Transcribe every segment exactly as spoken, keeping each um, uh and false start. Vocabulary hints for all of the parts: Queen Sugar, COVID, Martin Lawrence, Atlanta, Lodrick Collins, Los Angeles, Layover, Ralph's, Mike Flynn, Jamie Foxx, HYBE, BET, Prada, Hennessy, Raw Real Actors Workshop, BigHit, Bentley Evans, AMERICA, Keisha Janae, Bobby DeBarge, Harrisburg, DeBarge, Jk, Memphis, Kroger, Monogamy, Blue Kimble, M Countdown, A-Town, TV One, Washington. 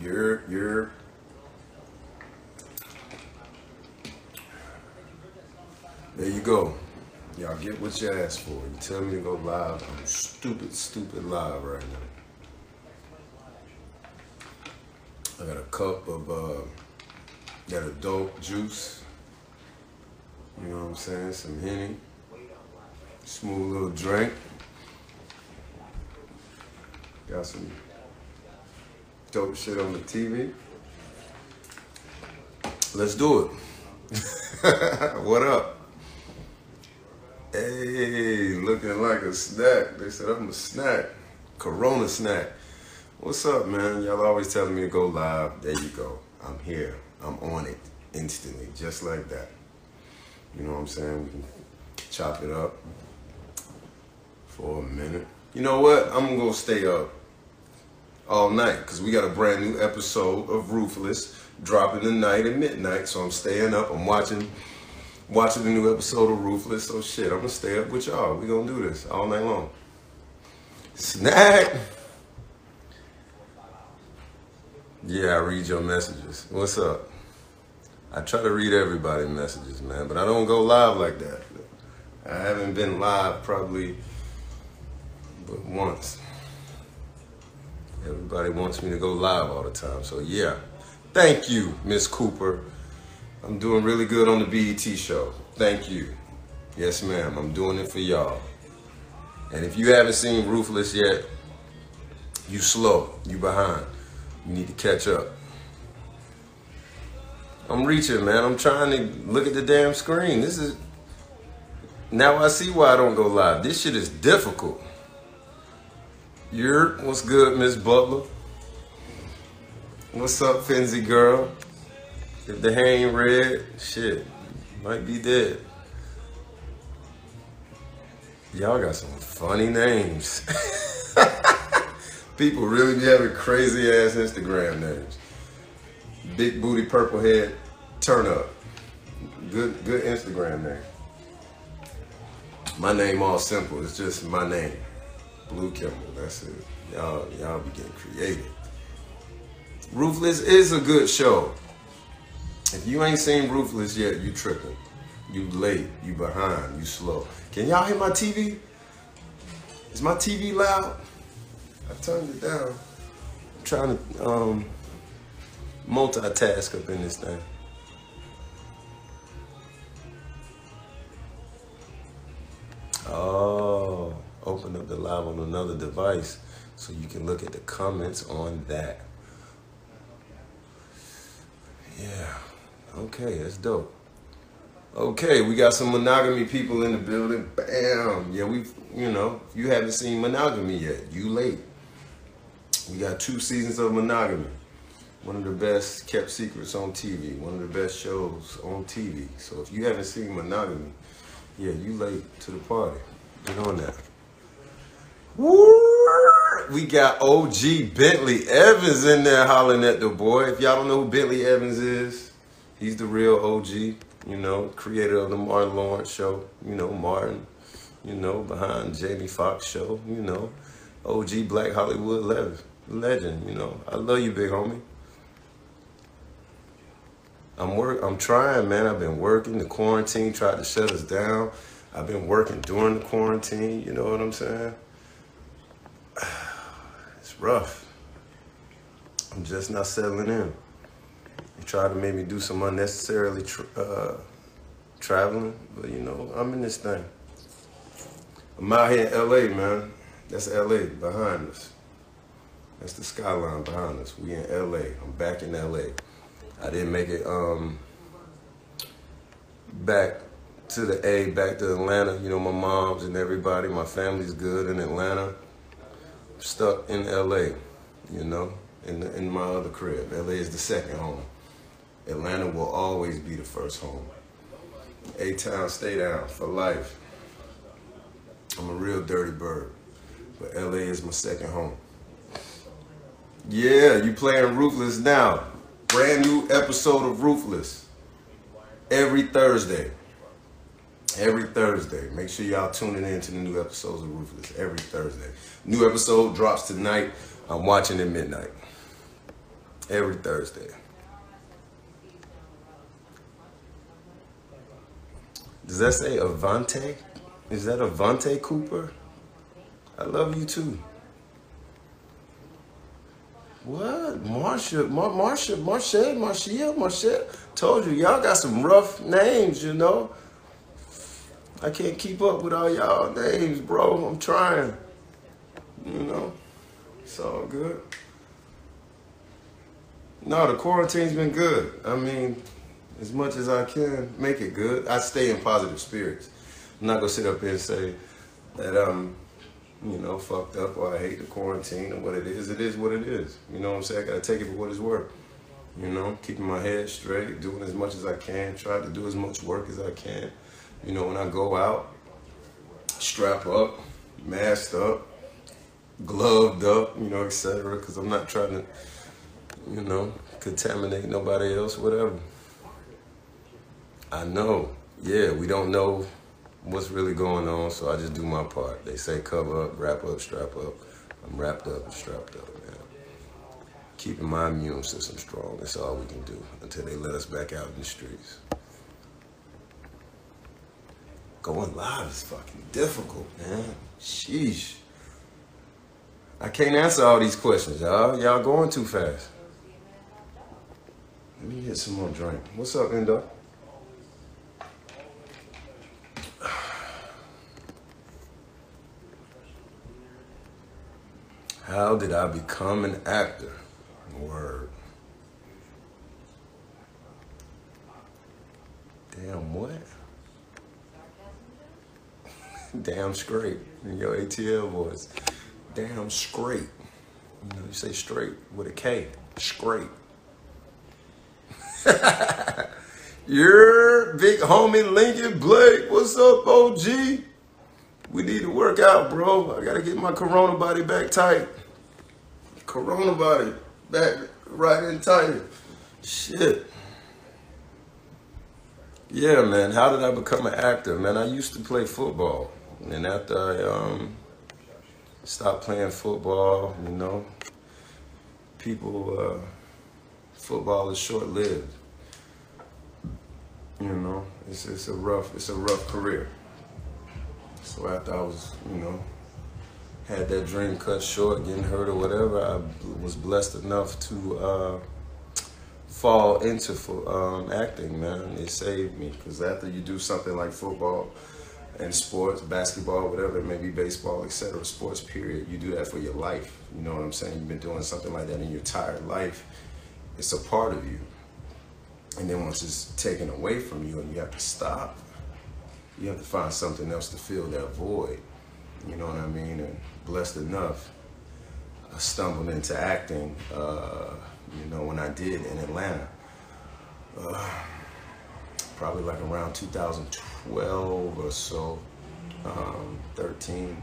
You're, you're, there you go. Y'all get what you asked for. You tell me to go live. I'm stupid, stupid live right now. I got a cup of uh, that adult juice. You know what I'm saying? Some Henny. Smooth little drink. Got some dope shit on the T V. Let's do it. What up? Hey, looking like a snack. They said I'm a snack. Corona snack. What's up, man? Y'all always telling me to go live. There you go. I'm here. I'm on it instantly, just like that. You know what I'm saying? We can chop it up for a minute. You know what? I'm going to stay up all night because we got a brand new episode of Ruthless dropping tonight at midnight. So I'm staying up. I'm watching... Watching the new episode of Ruthless, so shit, I'm gonna stay up with y'all. We gonna do this all night long. Snack! Yeah, I read your messages. What's up? I try to read everybody's messages, man, but I don't go live like that. I haven't been live probably but once. Everybody wants me to go live all the time, so yeah. Thank you, Miss Cooper. I'm doing really good on the B E T show. Thank you. Yes, ma'am. I'm doing it for y'all. And if you haven't seen Ruthless yet, you slow. You behind. You need to catch up. I'm reaching, man. I'm trying to look at the damn screen. This is... Now I see why I don't go live. This shit is difficult. You're... What's good, Miss Butler? What's up, Finzy girl? If the hair ain't red, shit, might be dead. Y'all got some funny names. People really be having crazy ass Instagram names. Big Booty Purple Head Turn Up. Good, good Instagram name. My name all simple, it's just my name. Blue Kimble, that's it. Y'all, y'all be getting creative. Ruthless is a good show. If you ain't seen Ruthless yet, you tripping. You late, you behind, you slow. Can y'all hear my T V? Is my T V loud? I turned it down. I'm trying to um, multitask up in this thing. Oh, open up the live on another device so you can look at the comments on that. Yeah. Okay, that's dope. Okay, we got some Monogamy people in the building. Bam! Yeah, we've, you know, if you haven't seen Monogamy yet, you late. We got two seasons of Monogamy. One of the best kept secrets on T V. One of the best shows on T V. So if you haven't seen Monogamy, yeah, you late to the party. Get on that. Woo! We got O G Bentley Evans in there hollering at the boy. If y'all don't know who Bentley Evans is, he's the real O G, you know, creator of the Martin Lawrence show, you know, Martin, you know, behind Jamie Foxx show, you know, O G Black Hollywood legend, you know. I love you, big homie. I'm work. I'm trying, man. I've been working. The quarantine tried to shut us down. I've been working during the quarantine, you know what I'm saying? It's rough. I'm just not settling in. They tried to make me do some unnecessarily tra uh, traveling, but you know, I'm in this thing. I'm out here in L A, man. That's L A behind us. That's the skyline behind us. We in L A. I'm back in L A. I didn't make it um, back to the A, back to Atlanta. You know, my mom's and everybody, my family's good in Atlanta. I'm stuck in L A, you know, in, the, in my other crib. L A is the second home. Atlanta will always be the first home. A-Town, stay down for life. I'm a real dirty bird, but L A is my second home. Yeah, you playing Ruthless now. Brand new episode of Ruthless. Every Thursday. Every Thursday. Make sure y'all tuning in to the new episodes of Ruthless every Thursday. New episode drops tonight. I'm watching at midnight. Every Thursday. Does that say Avante? Is that Avante Cooper? I love you too. What? Marsha, Mar Marsha, Marsha, Marsha, Marsha. Told you, y'all got some rough names, you know? I can't keep up with all y'all names, bro. I'm trying. You know? It's all good. No, the quarantine's been good. I mean, as much as I can, make it good. I stay in positive spirits. I'm not gonna sit up here and say that I'm, you know, fucked up or I hate the quarantine or what it is. It is what it is. You know what I'm saying? I gotta take it for what it's worth. You know, keeping my head straight, doing as much as I can, try to do as much work as I can. You know, when I go out, strap up, masked up, gloved up, you know, et cetera. Because I'm not trying to, you know, contaminate nobody else, whatever. I know, yeah, we don't know what's really going on, so I just do my part. They say cover up, wrap up, strap up. I'm wrapped up and strapped up, man. Keeping my immune system strong, that's all we can do until they let us back out in the streets. Going live is fucking difficult, man. Sheesh. I can't answer all these questions, y'all. Y'all going too fast. Let me get some more drink. What's up, Endo? How did I become an actor? Word. Damn what? Damn straight in your A T L voice. Damn straight. You know, you say straight with a K. Straight. Your big homie Lincoln Blake. What's up, O G? We need to work out, bro. I gotta get my Corona body back tight. Corona body back right and tight. Shit. Yeah, man. How did I become an actor, man? I used to play football, and after I um stopped playing football, you know, people, uh, football is short-lived. You know, it's it's a rough it's a rough career. So after I was, you know, had that dream cut short, getting hurt or whatever, I was blessed enough to uh, fall into um, acting, man. It saved me, because after you do something like football and sports, basketball, whatever, maybe baseball, et cetera, sports period, you do that for your life. You know what I'm saying? You've been doing something like that in your entire life. It's a part of you. And then once it's taken away from you and you have to stop, you have to find something else to fill that void. You know what I mean? And blessed enough, I stumbled into acting, uh, you know, when I did in Atlanta. Uh, probably like around two thousand twelve or so, um, thirteen.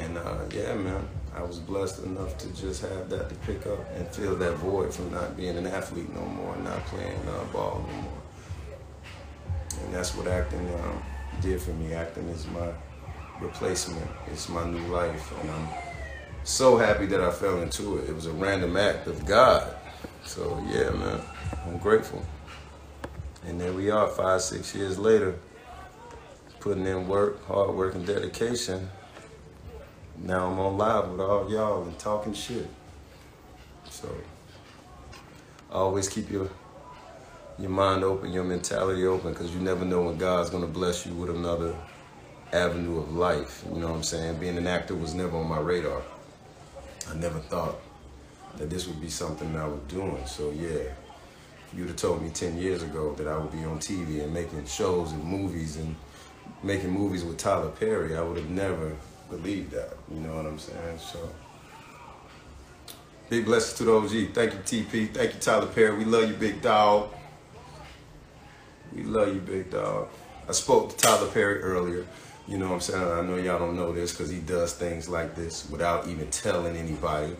And uh, yeah, man, I was blessed enough to just have that to pick up and fill that void from not being an athlete no more, not playing uh, ball no more. And that's what acting um, did for me. Acting is my replacement. It's my new life. And I'm so happy that I fell into it. It was a random act of God. So yeah, man, I'm grateful. And there we are, five, six years later, putting in work, hard work and dedication. Now I'm on live with all y'all and talking shit. So always keep your your mind open, your mentality open, because you never know when God's gonna bless you with another avenue of life. You know what I'm saying? Being an actor was never on my radar. I never thought that this would be something that I was doing. So yeah, if you'd have told me ten years ago that I would be on T V and making shows and movies and making movies with Tyler Perry, I would have never believed that. You know what I'm saying? So big blessings to the O G. Thank you, T P. Thank you, Tyler Perry. We love you, big dog. We love you, big dog. I spoke to Tyler Perry earlier. You know what I'm saying? I know y'all don't know this because he does things like this without even telling anybody.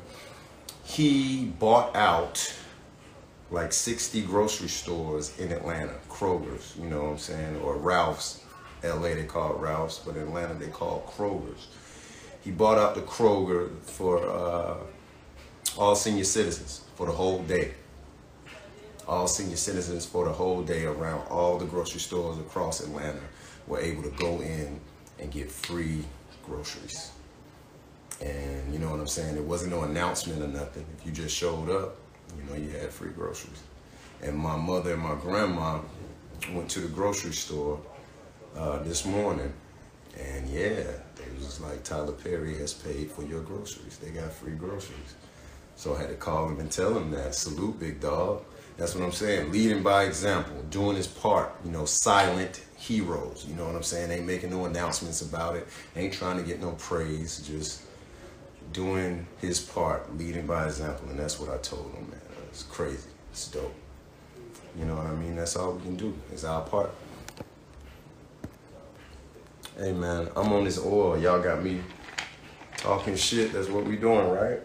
He bought out like sixty grocery stores in Atlanta. Kroger's, you know what I'm saying? Or Ralph's. L A they call it Ralph's, but in Atlanta they call it Kroger's. He bought out the Kroger for uh, all senior citizens. for the whole day. All senior citizens for the whole day around all the grocery stores across Atlanta were able to go in and get free groceries. And you know what I'm saying? There wasn't no announcement or nothing. If you just showed up, you know, you had free groceries. And my mother and my grandma went to the grocery store uh, this morning, and yeah, it was like Tyler Perry has paid for your groceries. They got free groceries. So I had to call them and tell them that. Salute, big dog. That's what I'm saying. Leading by example, doing his part, you know, silent heroes. You know what I'm saying? Ain't making no announcements about it. Ain't trying to get no praise, just doing his part, leading by example. And that's what I told him, man. It's crazy. It's dope. You know what I mean? That's all we can do. It's our part. Hey, man, I'm on this oil. Y'all got me talking shit. That's what we doing, right?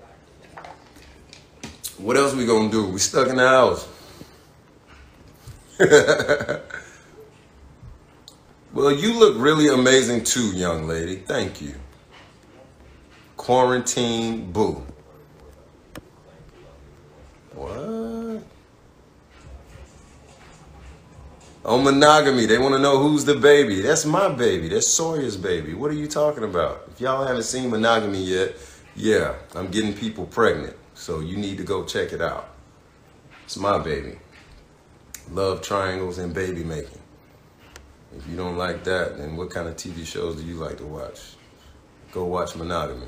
What else we gonna do? We stuck in the house. Well, you look really amazing too, young lady. Thank you. Quarantine boo. What? Oh, monogamy. They want to know who's the baby. That's my baby. That's Sawyer's baby. What are you talking about? If y'all haven't seen Monogamy yet, yeah, I'm getting people pregnant. So you need to go check it out. It's my baby. Love triangles and baby making. If you don't like that, then what kind of T V shows do you like to watch? Go watch Monogamy.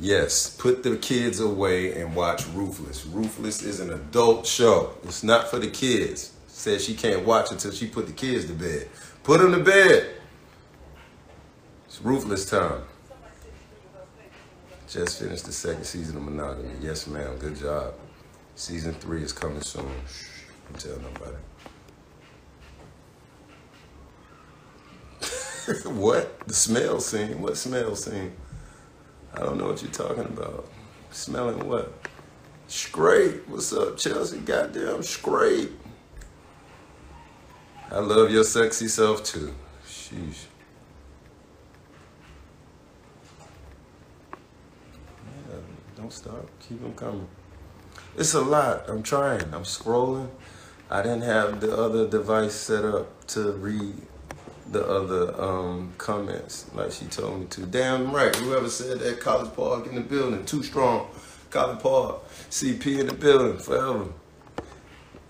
Yes, put the kids away and watch Ruthless. Ruthless is an adult show. It's not for the kids. Says she can't watch until she put the kids to bed. Put them to bed. It's Ruthless time. Just finished the second season of Monogamy. Yes, ma'am. Good job. Season three is coming soon. Shh, don't tell nobody. What? The smell scene? What smell scene? I don't know what you're talking about. Smelling what? Scrape. What's up, Chelsea? Goddamn scrape. I love your sexy self, too. Sheesh. Don't stop. Keep them coming. It's a lot. I'm trying. I'm scrolling. I didn't have the other device set up to read the other um, comments like she told me to. Damn right. Whoever said that, College Park in the building. Too strong. College Park. C P in the building. Forever.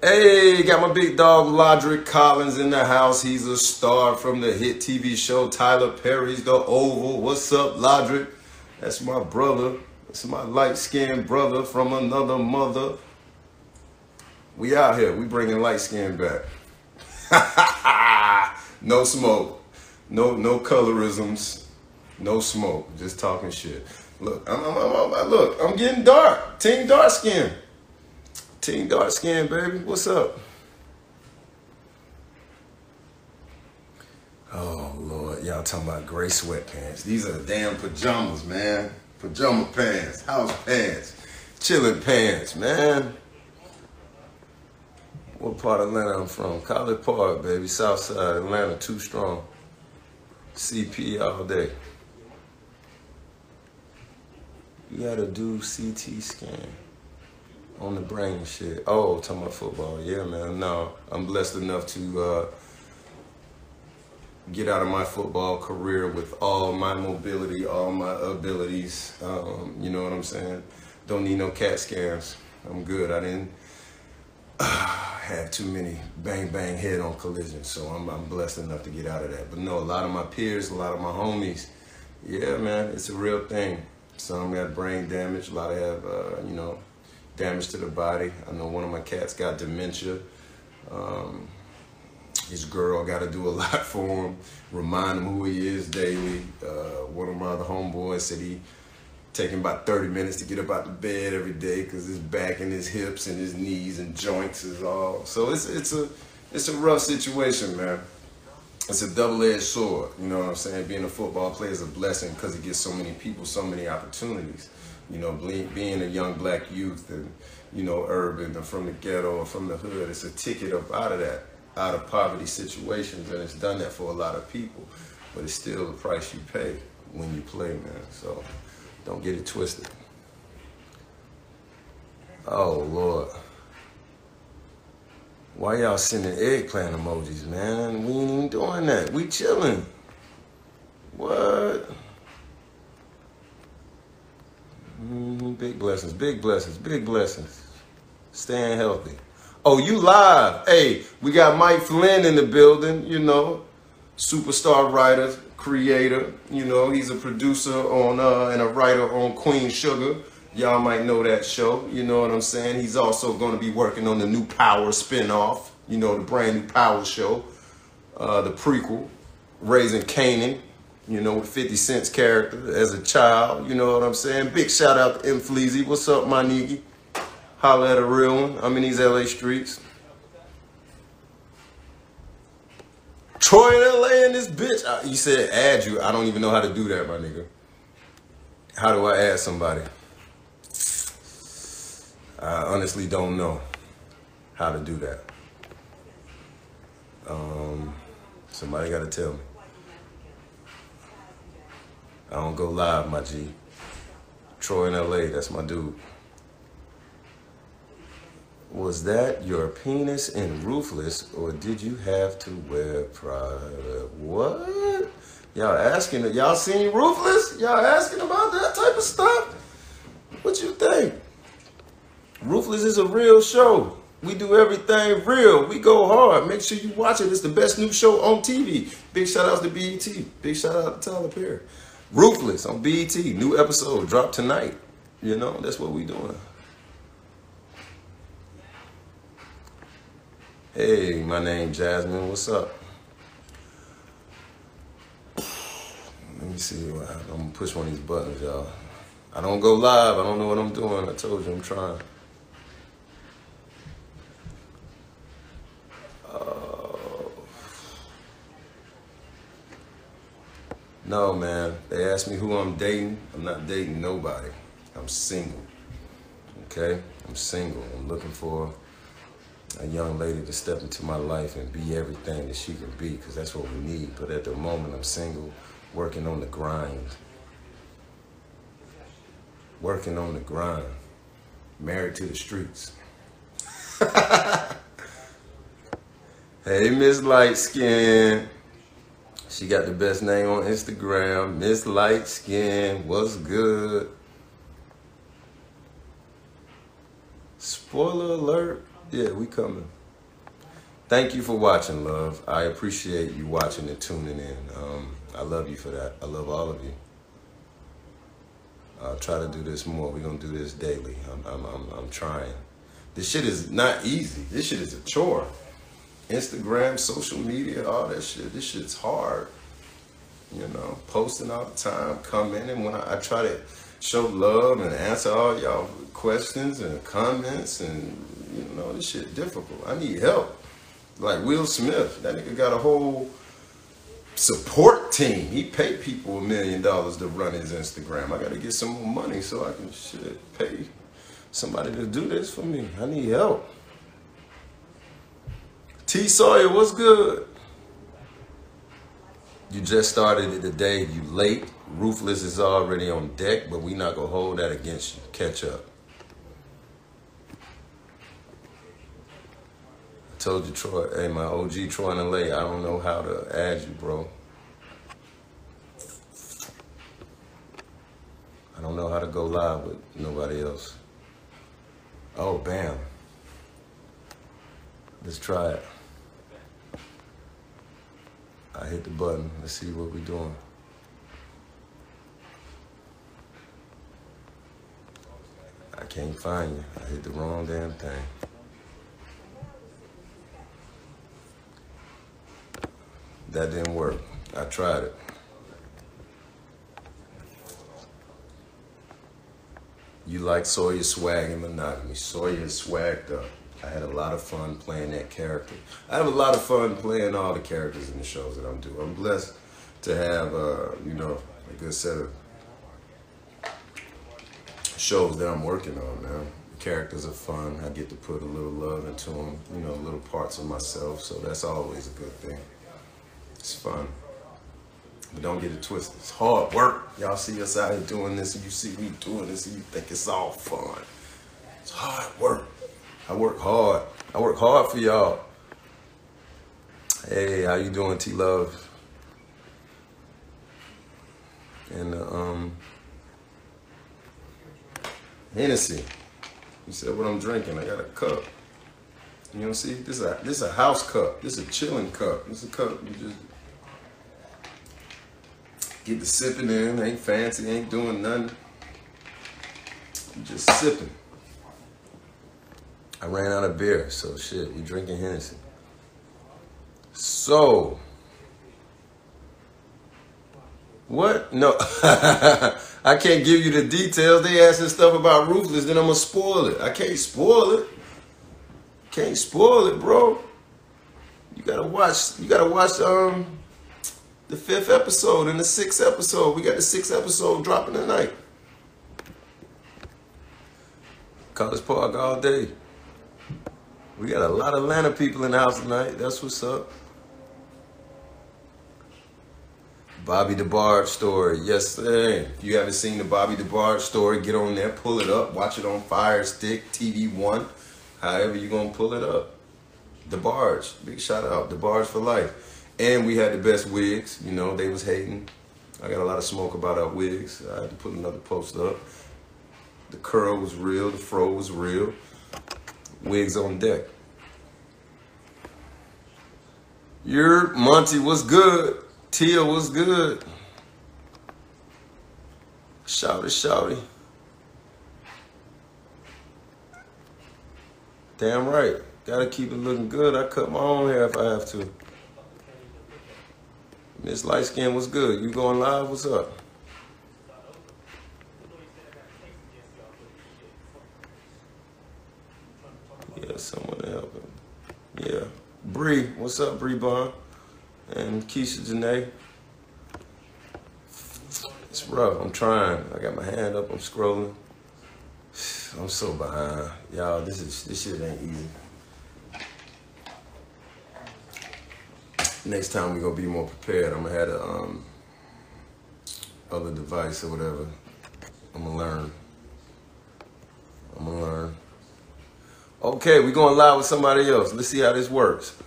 Hey, got my big dog Lodrick Collins in the house. He's a star from the hit T V show Tyler Perry's The Oval. What's up, Lodrick? That's my brother. It's my light-skinned brother from another mother. We out here. We bringing light-skinned back. No smoke. No no colorisms. No smoke. Just talking shit. Look, I'm, I'm, I'm, I'm, look, I'm getting dark. Team dark skin. Team dark skin, baby. What's up? Oh, Lord. Y'all talking about gray sweatpants. These are the damn pajamas, man. Pajama pants, house pants, chilling pants, man. What part of Atlanta I'm from? College Park, baby. Southside Atlanta, too strong. C P all day. You gotta do C T scan on the brain and shit. Oh, talking about football. Yeah, man. No, I'm blessed enough to uh, get out of my football career with all my mobility, all my abilities. Um, you know what I'm saying? Don't need no CAT scans. I'm good. I didn't uh, have too many bang bang head on collisions, so I'm, I'm blessed enough to get out of that. But no, a lot of my peers, a lot of my homies, yeah, man, it's a real thing. Some got brain damage, a lot have uh, you know, damage to the body. I know one of my cats got dementia. Um, His girl got to do a lot for him, remind him who he is daily. Uh, one of my other homeboys said he taking about thirty minutes to get up out of bed every day because his back and his hips and his knees and joints is all. So it's it's a it's a rough situation, man. It's a double-edged sword. You know what I'm saying? Being a football player is a blessing because it gives so many people so many opportunities. You know, being a young black youth and, you know, urban or from the ghetto or from the hood, it's a ticket up out of that. Out of poverty situations, and it's done that for a lot of people, but it's still the price you pay when you play, man. So Don't get it twisted. Oh, Lord. Why y'all sending eggplant emojis, man? We ain't even doing that. We chilling. What? Mm-hmm. Big blessings, big blessings, big blessings. Staying healthy. Oh, you live. Hey, we got Mike Flynn in the building, you know. Superstar writer, creator. You know, he's a producer on uh, and a writer on Queen Sugar. Y'all might know that show, you know what I'm saying? He's also going to be working on the new Power spinoff, you know, the brand new Power show, uh, the prequel, Raising Kanan, you know, with fifty Cent's character as a child, you know what I'm saying? Big shout out to M. Fleazy. What's up, my nigga? Holla at a real one. I'm in these L A streets. Troy in L A in this bitch. I, you said add you. I don't even know how to do that, my nigga. How do I add somebody? I honestly don't know how to do that. Um, somebody gotta tell me. I don't go live, my G. Troy in L A, that's my dude. Was that your penis in Ruthless, or did you have to wear Prada? What? Y'all asking, y'all seen Ruthless? Y'all asking about that type of stuff? What you think? Ruthless is a real show. We do everything real. We go hard. Make sure you watch it. It's the best new show on T V. Big shout outs to B E T. Big shout out to Tyler Perry. Ruthless on B E T. New episode dropped tonight. You know, that's what we doing. Hey, my name Jasmine. What's up? Let me see. I'm gonna push one of these buttons, y'all. I don't go live. I don't know what I'm doing. I told you I'm trying. No, man, they asked me who I'm dating. I'm not dating nobody. I'm single, okay? I'm single. I'm looking for a young lady to step into my life and be everything that she can be, because that's what we need. But at the moment, I'm single, working on the grind. Working on the grind. Married to the streets. Hey, Miss Light Skin. She got the best name on Instagram. Miss Light Skin, what's good? Spoiler alert. Yeah, we coming. Thank you for watching, love. I appreciate you watching and tuning in. Um, I love you for that. I love all of you. I'll try to do this more. We're going to do this daily. I'm, I'm, I'm, I'm trying. This shit is not easy. This shit is a chore. Instagram, social media, all that shit. This shit's hard. You know, posting all the time, commenting. And when I, I try to show love and answer all y'all questions and comments, and you know, this shit difficult. I need help. Like Will Smith, that nigga got a whole support team. He paid people a million dollars to run his Instagram. I got to get some more money so I can shit pay somebody to do this for me. I need help. T. Sawyer, what's good? You just started it today. You late. Ruthless is already on deck, but we not going to hold that against you. Catch up. I told you, Troy. Hey, my O G, Troy in L A, I don't know how to add you, bro. I don't know how to go live with nobody else. Oh, bam. Let's try it. I hit the button. Let's see what we're doing. I can't find you. I hit the wrong damn thing. That didn't work. I tried it. You like Sawyer swag and monogamy. Sawyer is swagged up. I had a lot of fun playing that character. I have a lot of fun playing all the characters in the shows that I'm doing. I'm blessed to have, uh, you know, a good set of shows that I'm working on, man. The characters are fun. I get to put a little love into them, you know, little parts of myself. So that's always a good thing. It's fun. But don't get it twisted. It's hard work. Y'all see us out here doing this, and you see me doing this, and you think it's all fun. It's hard work. I work hard. I work hard for y'all. Hey, how you doing, T-Love? And uh, um, Hennessy. You said what I'm drinking. I got a cup. You know, see, this is a this is a house cup. This is a chilling cup. This is a cup you just. Get the sipping in, ain't fancy, ain't doing nothing. I'm just sipping. I ran out of beer, so shit, we drinking Hennessy. So, what? No, I can't give you the details. They asking stuff about Ruthless, then I'm gonna spoil it. I can't spoil it. Can't spoil it, bro. You gotta watch. You gotta watch. Um. The fifth episode and the sixth episode. We got the sixth episode dropping tonight. College Park all day. We got a lot of Atlanta people in the house tonight. That's what's up. Bobby DeBarge story. Yes, sir. If you haven't seen the Bobby DeBarge story, get on there, pull it up, watch it on Fire Stick, T V One, however you're going to pull it up. DeBarge. Big shout out. DeBarge for life. And we had the best wigs, you know, they was hating. I got a lot of smoke about our wigs. I had to put another post up. The curl was real, the fro was real. Wigs on deck. Your Monty was good. Tia was good. Shouty, shouty. Damn right. Gotta keep it looking good. I cut my own hair if I have to. Miss Light Skin was good. You going live? What's up? Yeah, someone to help him. Yeah. Bree. What's up, Bree Bond? And Keisha Janae. It's rough. I'm trying. I got my hand up. I'm scrolling. I'm so behind. Y'all, this is this shit ain't easy. Next time we're gonna be more prepared. I'm gonna have a um, other device or whatever. I'm gonna learn. I'm gonna learn. Okay, we're going live with somebody else. Let's see how this works.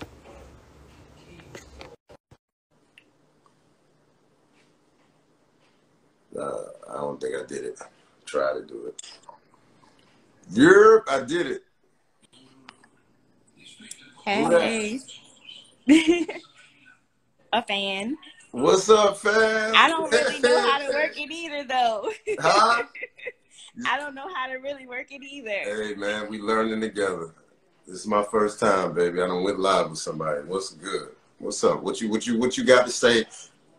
Uh, I don't think I did it. Try to do it. Yep, I did it. Hey. A fan. What's up, fam? I don't really know how to work it either, though. Huh? I don't know how to really work it either. Hey, man, we learning together. This is my first time, baby. I done went live with somebody. What's good? What's up? What you, what you, what you got to say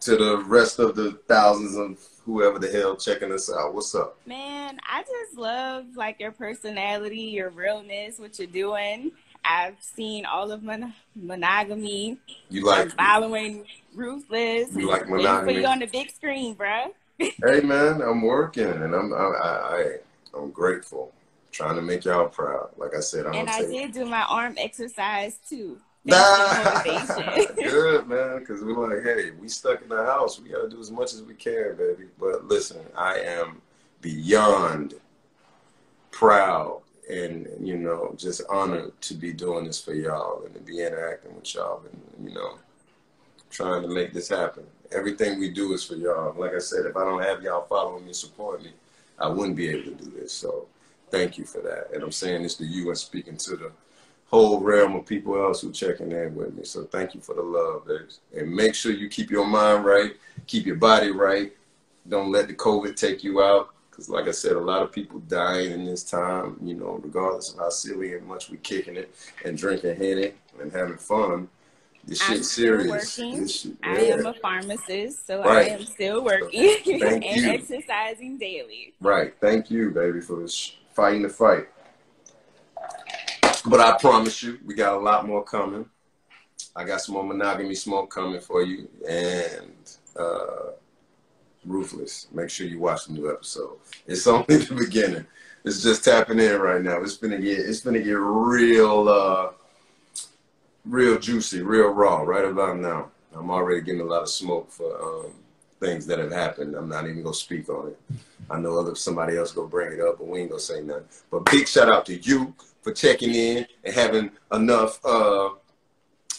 to the rest of the thousands of whoever the hell checking us out? What's up? Man, I just love like your personality, your realness, what you're doing. I've seen all of mon monogamy. You like I'm following Ruthless. You like Monogamy. Put you on the big screen, bro. Hey man, I'm working and I'm I, I I'm grateful. Trying to make y'all proud. Like I said, I'm. And I did do my arm exercise too. Nah. Good man, because we're like, hey, we stuck in the house. We gotta do as much as we can, baby. But listen, I am beyond proud. And, you know, just honored to be doing this for y'all and to be interacting with y'all and, you know, trying to make this happen. Everything we do is for y'all. Like I said, if I don't have y'all following me, supporting me, I wouldn't be able to do this. So thank you for that. And I'm saying this to you and speaking to the whole realm of people else who checking in with me. So thank you for the love, babes. And make sure you keep your mind right, keep your body right. Don't let the COVID take you out. Because, like I said, a lot of people dying in this time, you know, regardless of how silly and much we kicking it and drinking Henny and having fun. This shit's serious. This shit, yeah. I am a pharmacist, so right. I am still working so, and you. Exercising daily. Right. Thank you, baby, for fighting the fight. But I promise you, we got a lot more coming. I got some more monogamy smoke coming for you. And... uh Ruthless. Make sure you watch the new episode. It's only the beginning. It's just tapping in right now. It's gonna get it's gonna get real uh real juicy, real raw right about now. I'm already getting a lot of smoke for um things that have happened. I'm not even going to speak on it. I know other somebody else going to bring it up, but we ain't going to say nothing. But big shout out to you for checking in and having enough uh,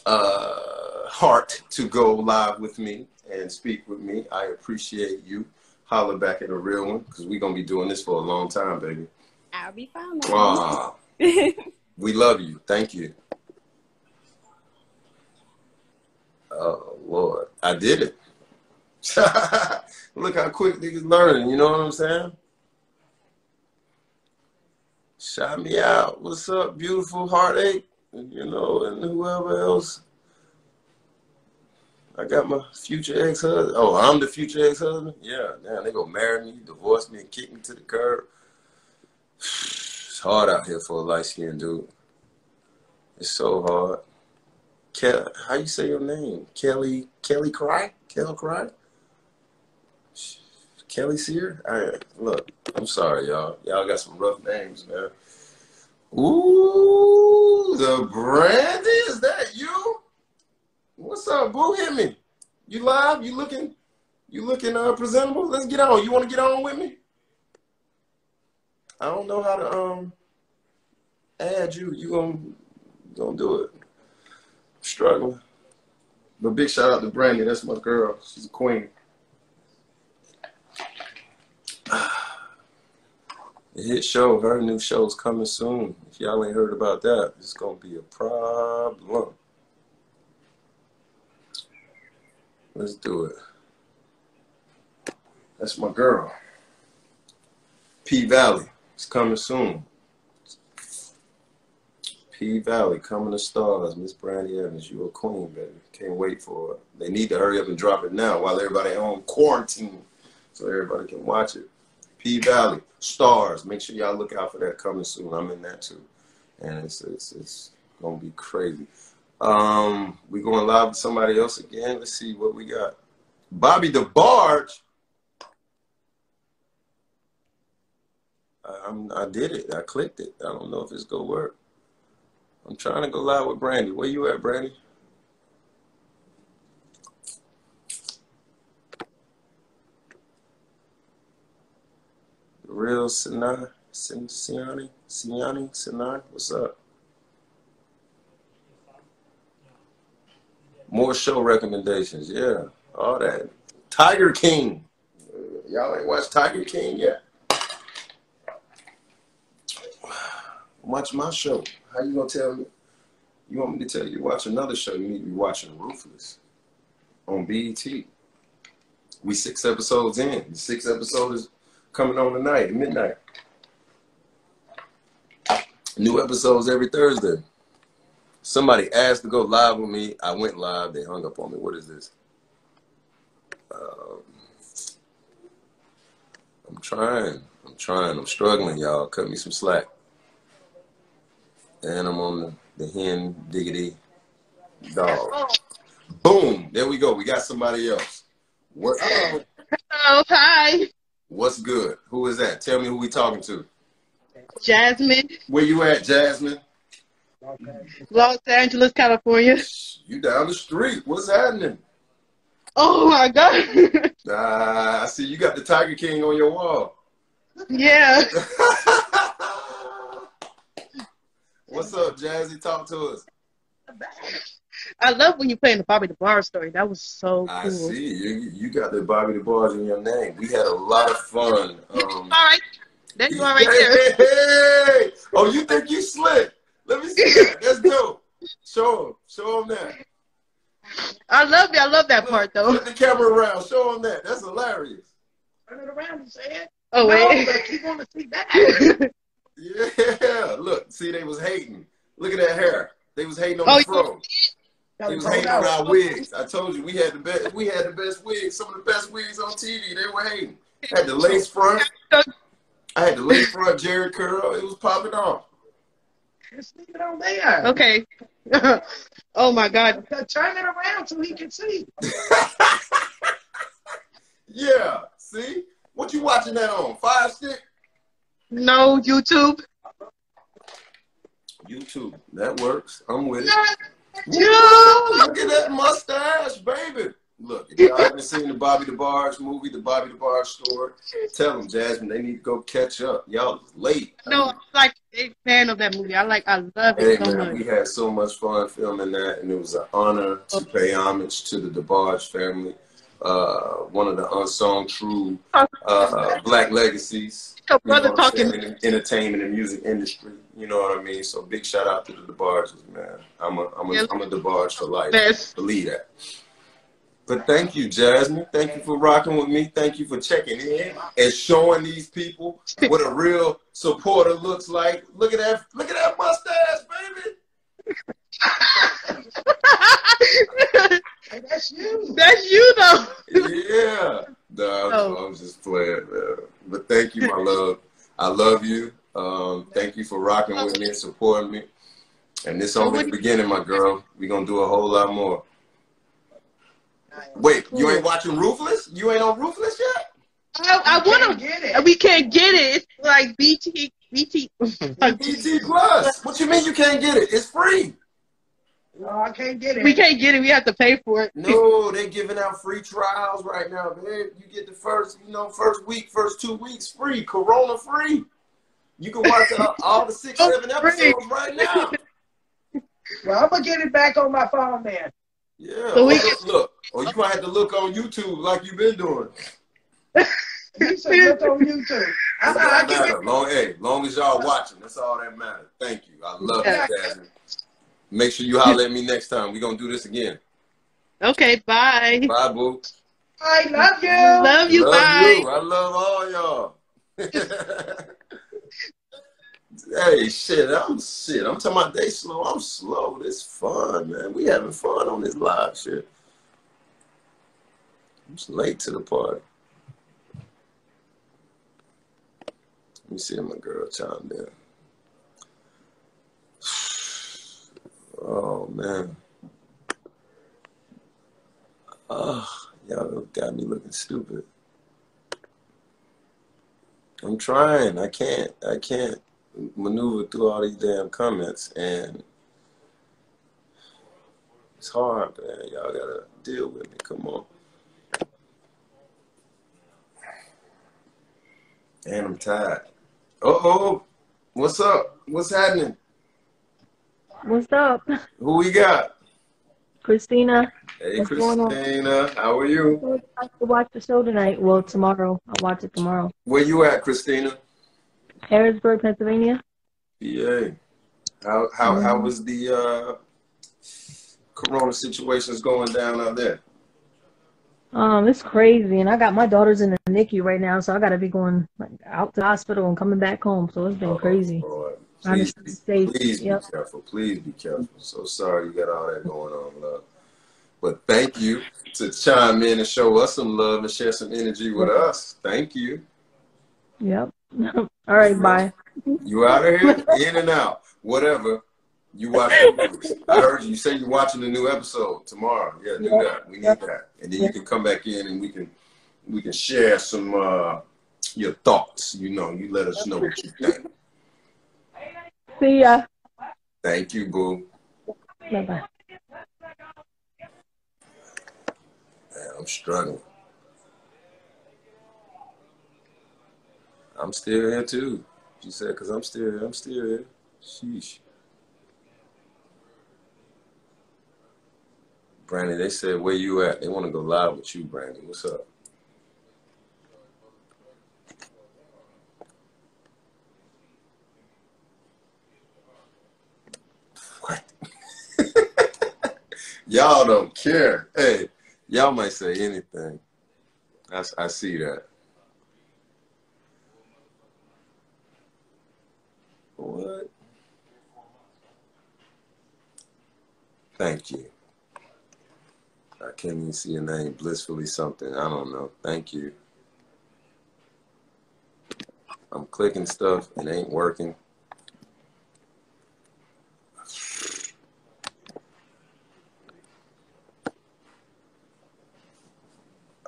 uh, heart to go live with me and speak with me. I appreciate you. Holler back at a real one, because we're going to be doing this for a long time, baby. I'll be fine. Wow. We love you. Thank you. Oh, Lord. I did it. Look how quick niggas learning. You know what I'm saying? Shout me out. What's up, beautiful heartache? You know, and whoever else. I got my future ex-husband. Oh, I'm the future ex-husband? Yeah. Damn, they gonna marry me, divorce me, and kick me to the curb. It's hard out here for a light-skinned dude. It's so hard. Ke- How you say your name? Kelly, Kelly Cry? Kelly Cry? Kelly Sear? All right, look, I'm sorry, y'all. Y'all got some rough names, man. Ooh, the Brandee, is that you? What's up, boo? Hit me. You live? You looking? You looking uh, presentable? Let's get on. You want to get on with me? I don't know how to um add you. You gonna gonna do it? I'm struggling. But big shout out to Brandee. That's my girl. She's a queen. The hit show. Her new show's coming soon. If y'all ain't heard about that, it's gonna be a problem. Let's do it. That's my girl. P-Valley. It's coming soon. P-Valley coming to Stars. Miss Brandee Evans, you a queen, baby. Can't wait for it. They need to hurry up and drop it now while everybody on quarantine so everybody can watch it. P-Valley, Stars. Make sure y'all look out for that coming soon. I'm in that too. And it's it's, it's going to be crazy. Um, we going live with somebody else again. Let's see what we got. Bobby DeBarge. I, I'm, I did it. I clicked it. I don't know if it's going to work. I'm trying to go live with Brandee. Where you at, Brandee? The real Sinai? Sinani? Sinani? Sinai? What's up? More show recommendations, yeah, all that. Tiger King. Y'all ain't watched Tiger King yet? Watch my show. How you gonna tell me? You want me to tell you to watch another show? You need to be watching Ruthless on B E T. We six episodes in. The sixth episode is coming on tonight at midnight. New episodes every Thursday. Somebody asked to go live with me. I went live. They hung up on me. What is this? Um, I'm trying. I'm trying. I'm struggling, y'all. Cut me some slack. And I'm on the, the hen diggity dog. Boom. There we go. We got somebody else. What? Oh, hello. Hi. What's good? Who is that? Tell me who we talking to. Jasmine. Where you at, Jasmine? Los Angeles, California. You down the street. What's happening? Oh, my God. Ah, uh, I see you got the Tiger King on your wall. Yeah. What's up, Jazzy? Talk to us. I love when you're playing the Bobby DeBarge story. That was so cool. I see. You, you got the Bobby DeBarge in your name. We had a lot of fun. Um, all right. There you are right hey, there. Hey, hey. Oh, you think you slick? Let me see that. Let's go. Show him. Show him that. I love that. I love that part, though. Put the camera around. Show him that. That's hilarious. Turn it around and say it. Oh, wait. No, you want to see that. Yeah. Look. See, they was hating. Look at that hair. They was hating on oh, the fro. They was hating on our wigs. I told you, we had the best We had the best wigs. Some of the best wigs on T V. They were hating. I had the lace front. I had the lace front, Jared curl. It was popping off. Just leave it on there. Okay. Oh, my God. Turn it around so he can see. Yeah. See? What you watching that on? Fire Stick? No, YouTube. YouTube. That works. I'm with it. You. Look at that mustache, baby. Look, if y'all haven't seen the Bobby DeBarge movie, the Bobby DeBarge story, tell them, Jasmine, they need to go catch up. Y'all late. No, I'm like a big fan of that movie. I like, I love hey, it so man, much. We had so much fun filming that, and it was an honor to okay. pay homage to the DeBarge family. Uh, one of the unsung true uh, uh, black legacies brother talking in the entertainment and music industry. You know what I mean? So big shout out to the DeBarges, man. I'm a, I'm a, yeah. I'm a DeBarge for life. Best. Believe that. But thank you, Jasmine. Thank you for rocking with me. Thank you for checking in and showing these people what a real supporter looks like. Look at that, look at that mustache, baby. Hey, that's you. That's you, though. Yeah. No, oh. I'm just playing, man. But thank you, my love. I love you. Um, thank you for rocking with me and supporting me. And this only so the beginning, my girl. We're going to do a whole lot more. Wait, you ain't watching Ruthless? You ain't on Ruthless yet? I, I want to get it. We can't get it. It's like B T. B T. B T Plus. What you mean you can't get it? It's free. No, I can't get it. We can't get it. We have to pay for it. No, they're giving out free trials right now, man. You get the first, you know, first week, first two weeks free, Corona free. You can watch all, all the six, seven episodes right now. Well, I'm gonna get it back on my phone, man. Yeah. So we can look. Or you might have to look on YouTube like you've been doing. You should look on YouTube. I, I, I it. Long, hey, long as y'all watching, that's all that matters. Thank you. I love yeah. you, Jasmine. Make sure you holler at me next time. We're going to do this again. Okay, bye. Bye, boo. I love you. Love you, love bye. You. I love all y'all. Hey, shit, I'm shit. I'm talking about they slow. I'm slow. This fun, man. We having fun on this live shit. I'm just late to the party. Let me see if my girl chimed in. Oh, man. Oh, y'all got me looking stupid. I'm trying. I can't. I can't maneuver through all these damn comments. And it's hard, man. Y'all got to deal with me. Come on. And I'm tired. Uh-oh. What's up? What's happening? What's up? Who we got? Christina. Hey, What's Christina. How are you? I have to watch the show tonight. Well, tomorrow. I'll watch it tomorrow. Where you at, Christina? Harrisburg, Pennsylvania. Yeah. How how mm-hmm. how was the uh, Corona situations going down out there? Um, it's crazy, and I got my daughters in the N I C U right now, so I got to be going like, out to the hospital and coming back home. So it's been oh, crazy. Boy. Please, be, please be yep. careful. Please be careful. So sorry you got all that going on, love. But thank you to chime in and show us some love and share some energy with us. Thank you. Yep. All right, bye. You out of here? In and out. Whatever. You watch the news. I heard you say you're watching the new episode tomorrow. Yeah, do yep. that. We need yep. that. And then yep. you can come back in and we can we can share some uh, your thoughts. You know, you let us know what you think. See ya. Thank you, boo. Bye-bye. Man, I'm struggling. I'm still here, too. She said, because I'm still here. I'm still here. Sheesh. Brandee, they said, where you at? They want to go live with you, Brandee. What's up? Y'all don't care. Hey, y'all might say anything. I, I see that. What? Thank you. I can't even see your name. Blissfully something. I don't know. Thank you. I'm clicking stuff. It ain't working.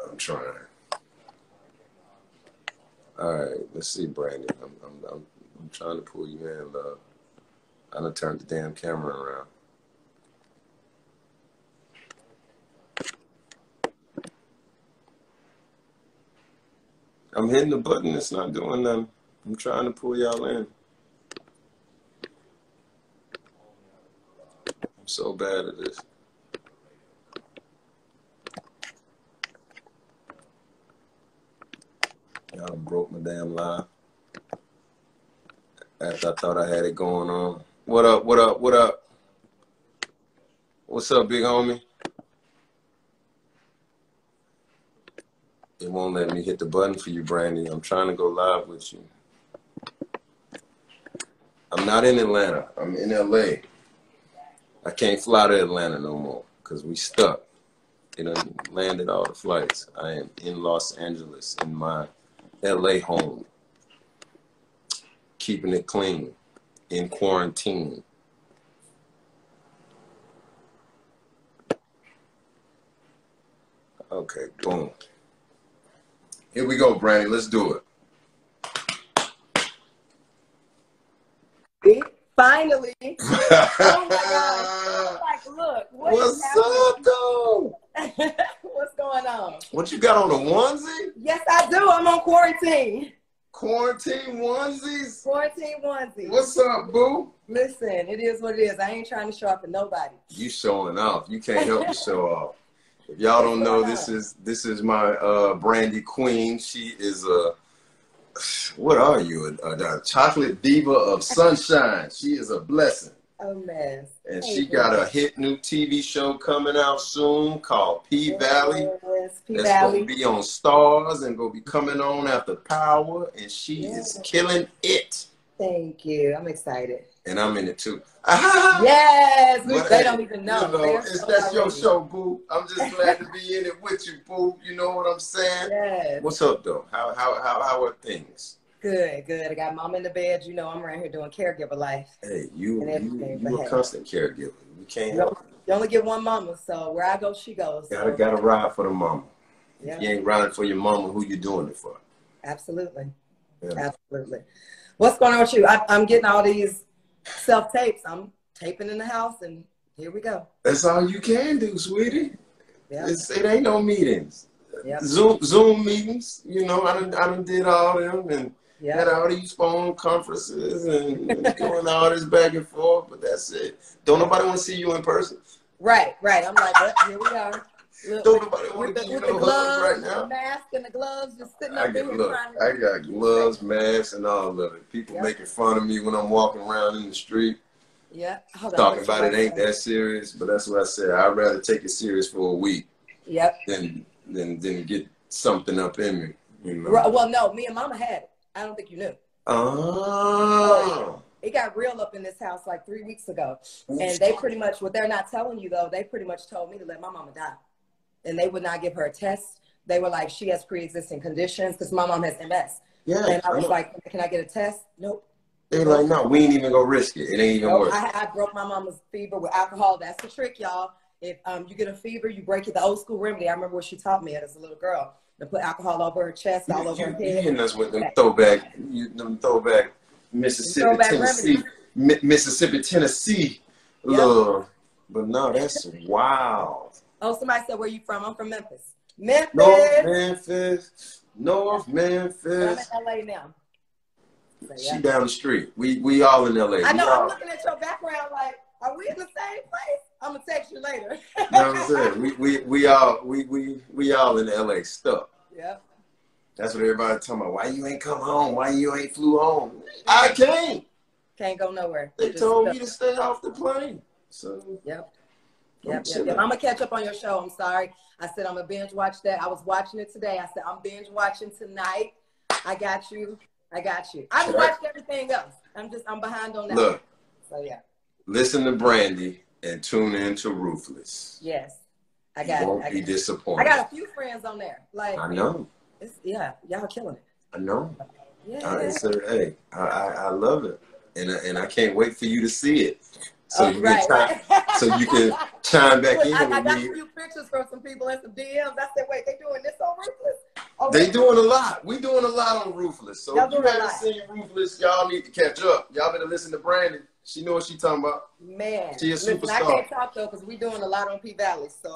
I'm trying. All right, let's see, Brandee. I'm, I'm, I'm, I'm trying to pull you in, love. I done turned the damn camera around. I'm hitting the button. It's not doing nothing. I'm trying to pull y'all in. I'm so bad at this. Y'all done broke my damn live. After I thought I had it going on. What up, what up, what up? What's up, big homie? It won't let me hit the button for you, Brandee. I'm trying to go live with you. I'm not in Atlanta. I'm in L A. I can't fly to Atlanta no more because we stuck. They done landed all the flights. I am in Los Angeles in my L A home. Keeping it clean. In quarantine. Okay, boom. Here we go, Brandee. Let's do it. Finally. Oh my gosh. Like, look. What What's up, though? What's going on? What you got on, the onesie? Yes, I do. I'm on quarantine. Quarantine onesies? Quarantine onesies. What's up, boo? Listen, it is what it is. I ain't trying to show up for nobody. You showing off. You can't help but show off. If y'all don't know, this is this is my uh, Brandee Queen. She is a, what are you? A, a, a chocolate diva of sunshine. She is a blessing. Oh, man. And hey, she got a hit new T V show coming out soon called P-Valley. Yes, P-Valley. That's going to be on Stars and going to be coming on after Power. And she yes. is killing it. Thank you. I'm excited. And I'm in it, too. Ah, yes, but they don't even know. You know it's, so that's your show, boo. I'm just glad to be in it with you, boo. You know what I'm saying? Yes. What's up, though? How, how, how, how are things? Good, good. I got mom in the bed. You know, I'm around here doing caregiver life. Hey, you, you, you a constant caregiver. You can't help it. You only get one mama, so where I go, she goes. So. Gotta, gotta ride for the mama. Yep. If you ain't riding for your mama, who you doing it for? Absolutely. Yeah. Absolutely. What's going on with you? I, I'm getting all these self-tapes. I'm taping in the house, and here we go. That's all you can do, sweetie. Yep. It's, it ain't no meetings. Yep. Zoom Zoom meetings. You know, I done, I done did all of them, and yep. Had all these phone conferences and going all this back and forth, but that's it. Don't nobody want to see you in person. Right, right. I'm like, well, here we are. Look, don't nobody want to see you in person right now. The mask and the gloves, just sitting up I got, here. Look, trying to I got gloves, masks, and all of it. People yep. making fun of me when I'm walking around in the street. Yeah. Talking about it ain't that serious, but that's what I said. I'd rather take it serious for a week. Yep. Than than than get something up in me. You know? Right, well, no, me and Mama had it. I don't think you knew. Oh. It got real up in this house like three weeks ago. And they pretty much, what they're not telling you though, they pretty much told me to let my mama die. And they would not give her a test. They were like, she has pre-existing conditions because my mom has M S. Yeah. And I was I like, can I get a test? Nope. They were like, no, we ain't even gonna risk it. It ain't even nope. worth it. I, I broke my mama's fever with alcohol. That's the trick, y'all. If um, you get a fever, you break it. The old school remedy. I remember what she taught me as a little girl. To put alcohol over her chest, all you, over you, her head. You hitting us with them throwback, you, them throwback Mississippi, throwback Tennessee, mi Mississippi, Tennessee yep. love. But no, that's wild. Oh, somebody said, where you from? I'm from Memphis. Memphis. North Memphis. North Memphis. I'm in L A now. So, yeah. She down the street. We we all in L A. I know. I'm looking at your background like, are we in the same place? I'm gonna text you later. You know what I'm saying? We we we all we we we all in L A stuff. Yeah. That's what everybody talking about. Why you ain't come home? Why you ain't flew home? I can't. Can't go nowhere. They Just told stuff. me to stay off the plane. So yep. Yep, yep, yep. I'm gonna catch up on your show. I'm sorry. I said I'm gonna binge watch that. I was watching it today. I said I'm binge watching tonight. I got you. I got you. I've right. watched everything else. I'm just I'm behind on that. Look. So yeah. Listen to Brandee. And tune in to Ruthless. Yes, I got. You won't it. be disappointed. I got a few friends on there. Like I know. It's, yeah, y'all killing it. I know. Yeah. I, so, hey, I, I I love it, and I, and I can't wait for you to see it. So oh, you right, can right. so you can chime back Look, in. I, I got me. a few pictures from some people and some D Ms. I said, wait, they doing this on Ruthless? Oh, they wait. doing a lot. We doing a lot on Ruthless. So if you haven't seen Ruthless, y'all need to catch up. Y'all better listen to Brandee. She know what she talking about. Man. She a superstar. Listen, I can't talk, though, because we doing a lot on P-Valley, so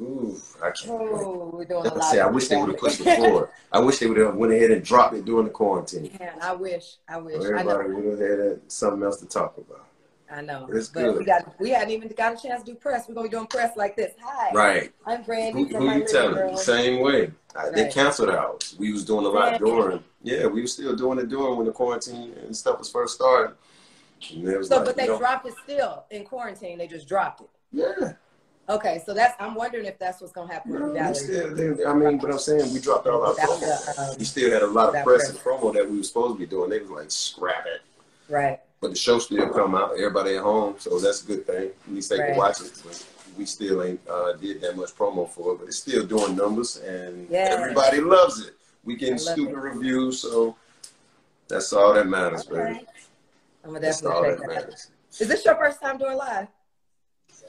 Ooh, I can't. Ooh, we're doing a lot. I, I wish they would have pushed it forward. I wish they would have went ahead and dropped it during the quarantine. Yeah, I wish. I wish. So everybody would have had something else to talk about. I know. But it's but good. We got. We hadn't even got a chance to do press. We're gonna be doing press like this. Hi. Right. I'm Brandee. Who, who you telling? Girl. Same way. Right. They canceled ours. We was doing a lot during. Yeah, we were still doing it during when the quarantine and stuff was first started. And it was so, like, but they know, dropped it still in quarantine. They just dropped it. Yeah. Okay, so that's, I'm wondering if that's what's going to happen. No, we still, they, I mean, but I'm saying we dropped all our promo. The, um, we still had a lot of press and promo that we were supposed to be doing. They was like, scrap it. Right. But the show still come out, everybody at home, so that's a good thing. At least they right. can watch it. But we still ain't uh, did that much promo for it, but it's still doing numbers, and yeah. everybody loves it. We getting stupid it. reviews, so that's all that matters, okay. baby. I'm gonna that's all that matters. That. Is this your first time doing live?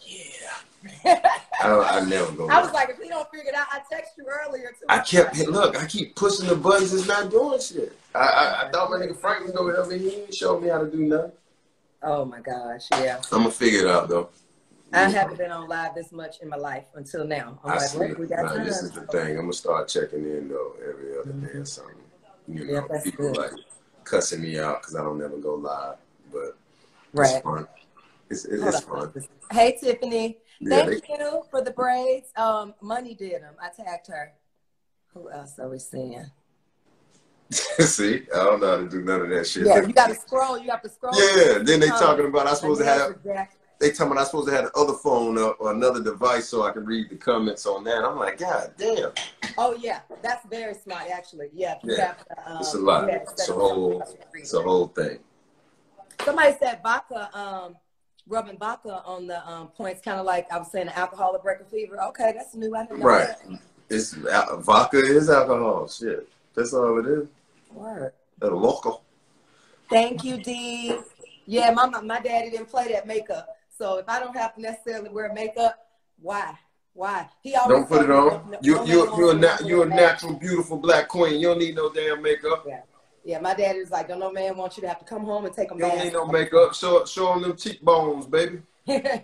Yeah. I, I never go. I was like, if we don't figure it out, I text you earlier too. I kept look. I keep pushing the buttons. It's not doing shit. I I, I thought my nigga Frank was gonna help me. He didn't show me how to do nothing. Oh my gosh, yeah. I'm gonna figure it out though. I haven't been on live this much in my life until now. I'm I like, see. We got nah, time. This is the thing. I'm gonna start checking in though every other mm-hmm. day or something. You know, yeah, people good. like cussing me out because I don't never go live, but right. it's fun. It's, it's, it's fun. Hey Tiffany. Yeah, Thank they, you for the braids. Um, Money did them. I tagged her. Who else are we seeing? See, I don't know how to do none of that shit. Yeah, you got to scroll. You have to scroll. Yeah, then they talking about I supposed to have. Exactly. They talking about I supposed to have the other phone up or another device so I can read the comments on that. I'm like, God damn. Oh yeah, that's very smart actually. Yeah, you yeah. have to, um, it's a lot. Yeah, it's, it's a whole. It's a whole thing. Somebody said vodka. Um. Rubbing vodka on the um, points, kind of like I was saying, alcohol or break a fever. Okay, that's new. I didn't know right. that. It's uh, vodka is alcohol. Shit, that's all it is. Word. That's local. Thank you, D. Yeah, my my daddy didn't play that makeup, so if I don't have to necessarily wear makeup, why? Why? He always don't put it on. No, you no you you're not you're a natural, beautiful black queen. You don't need no damn makeup. Yeah. Yeah, my daddy was like, don't no man want you to have to come home and take a bath. You don't need no makeup. Show, show them them cheekbones, baby. Yeah.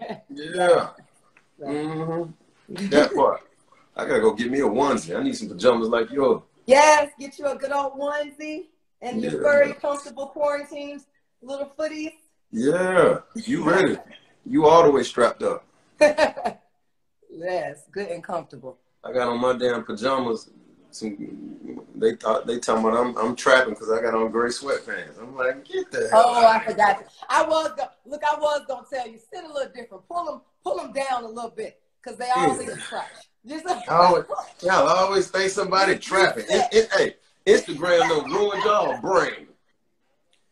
Right. Mm-hmm. That part. I got to go get me a onesie. I need some pajamas like yours. Yes, get you a good old onesie and yeah. your furry, comfortable quarantines, little footies. Yeah, you ready. You all the way strapped up. Yes, good and comfortable. I got on my damn pajamas. Some, they thought they tell me I'm I'm trapping because I got on gray sweatpants. I'm like, get the hell oh, out I forgot. That. I was gonna, look. I was gonna tell you, sit a little different. Pull them, pull them down a little bit because they always yeah. trash. Just like, always, yeah, I always think somebody trapping. It, it, hey, Instagram don't ruin y'all brain.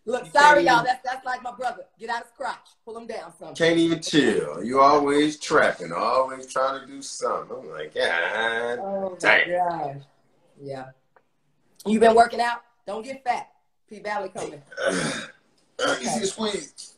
Look, you sorry y'all. That's that's like my brother. Get out of his crotch. Pull him down. Something. Can't even chill. You always trapping. Always trying to do something. I'm like, God oh, damn. My gosh. Yeah. You've been working out? Don't get fat. P-Valley coming. Uh, okay. Easy squeeze.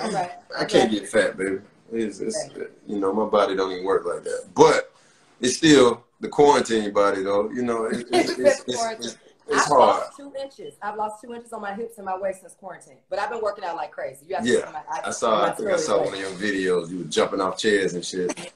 All right. I can't get fat, baby. It's, it's, okay. You know, my body don't even work like that. But it's still the quarantine body, though. You know, it, it's, it's, it's, it's, it's, it's hard. I've lost two inches. I've lost two inches on my hips and my waist since quarantine. But I've been working out like crazy. You have to yeah. see my, I, I saw, I think I saw one of your videos. You were jumping off chairs and shit.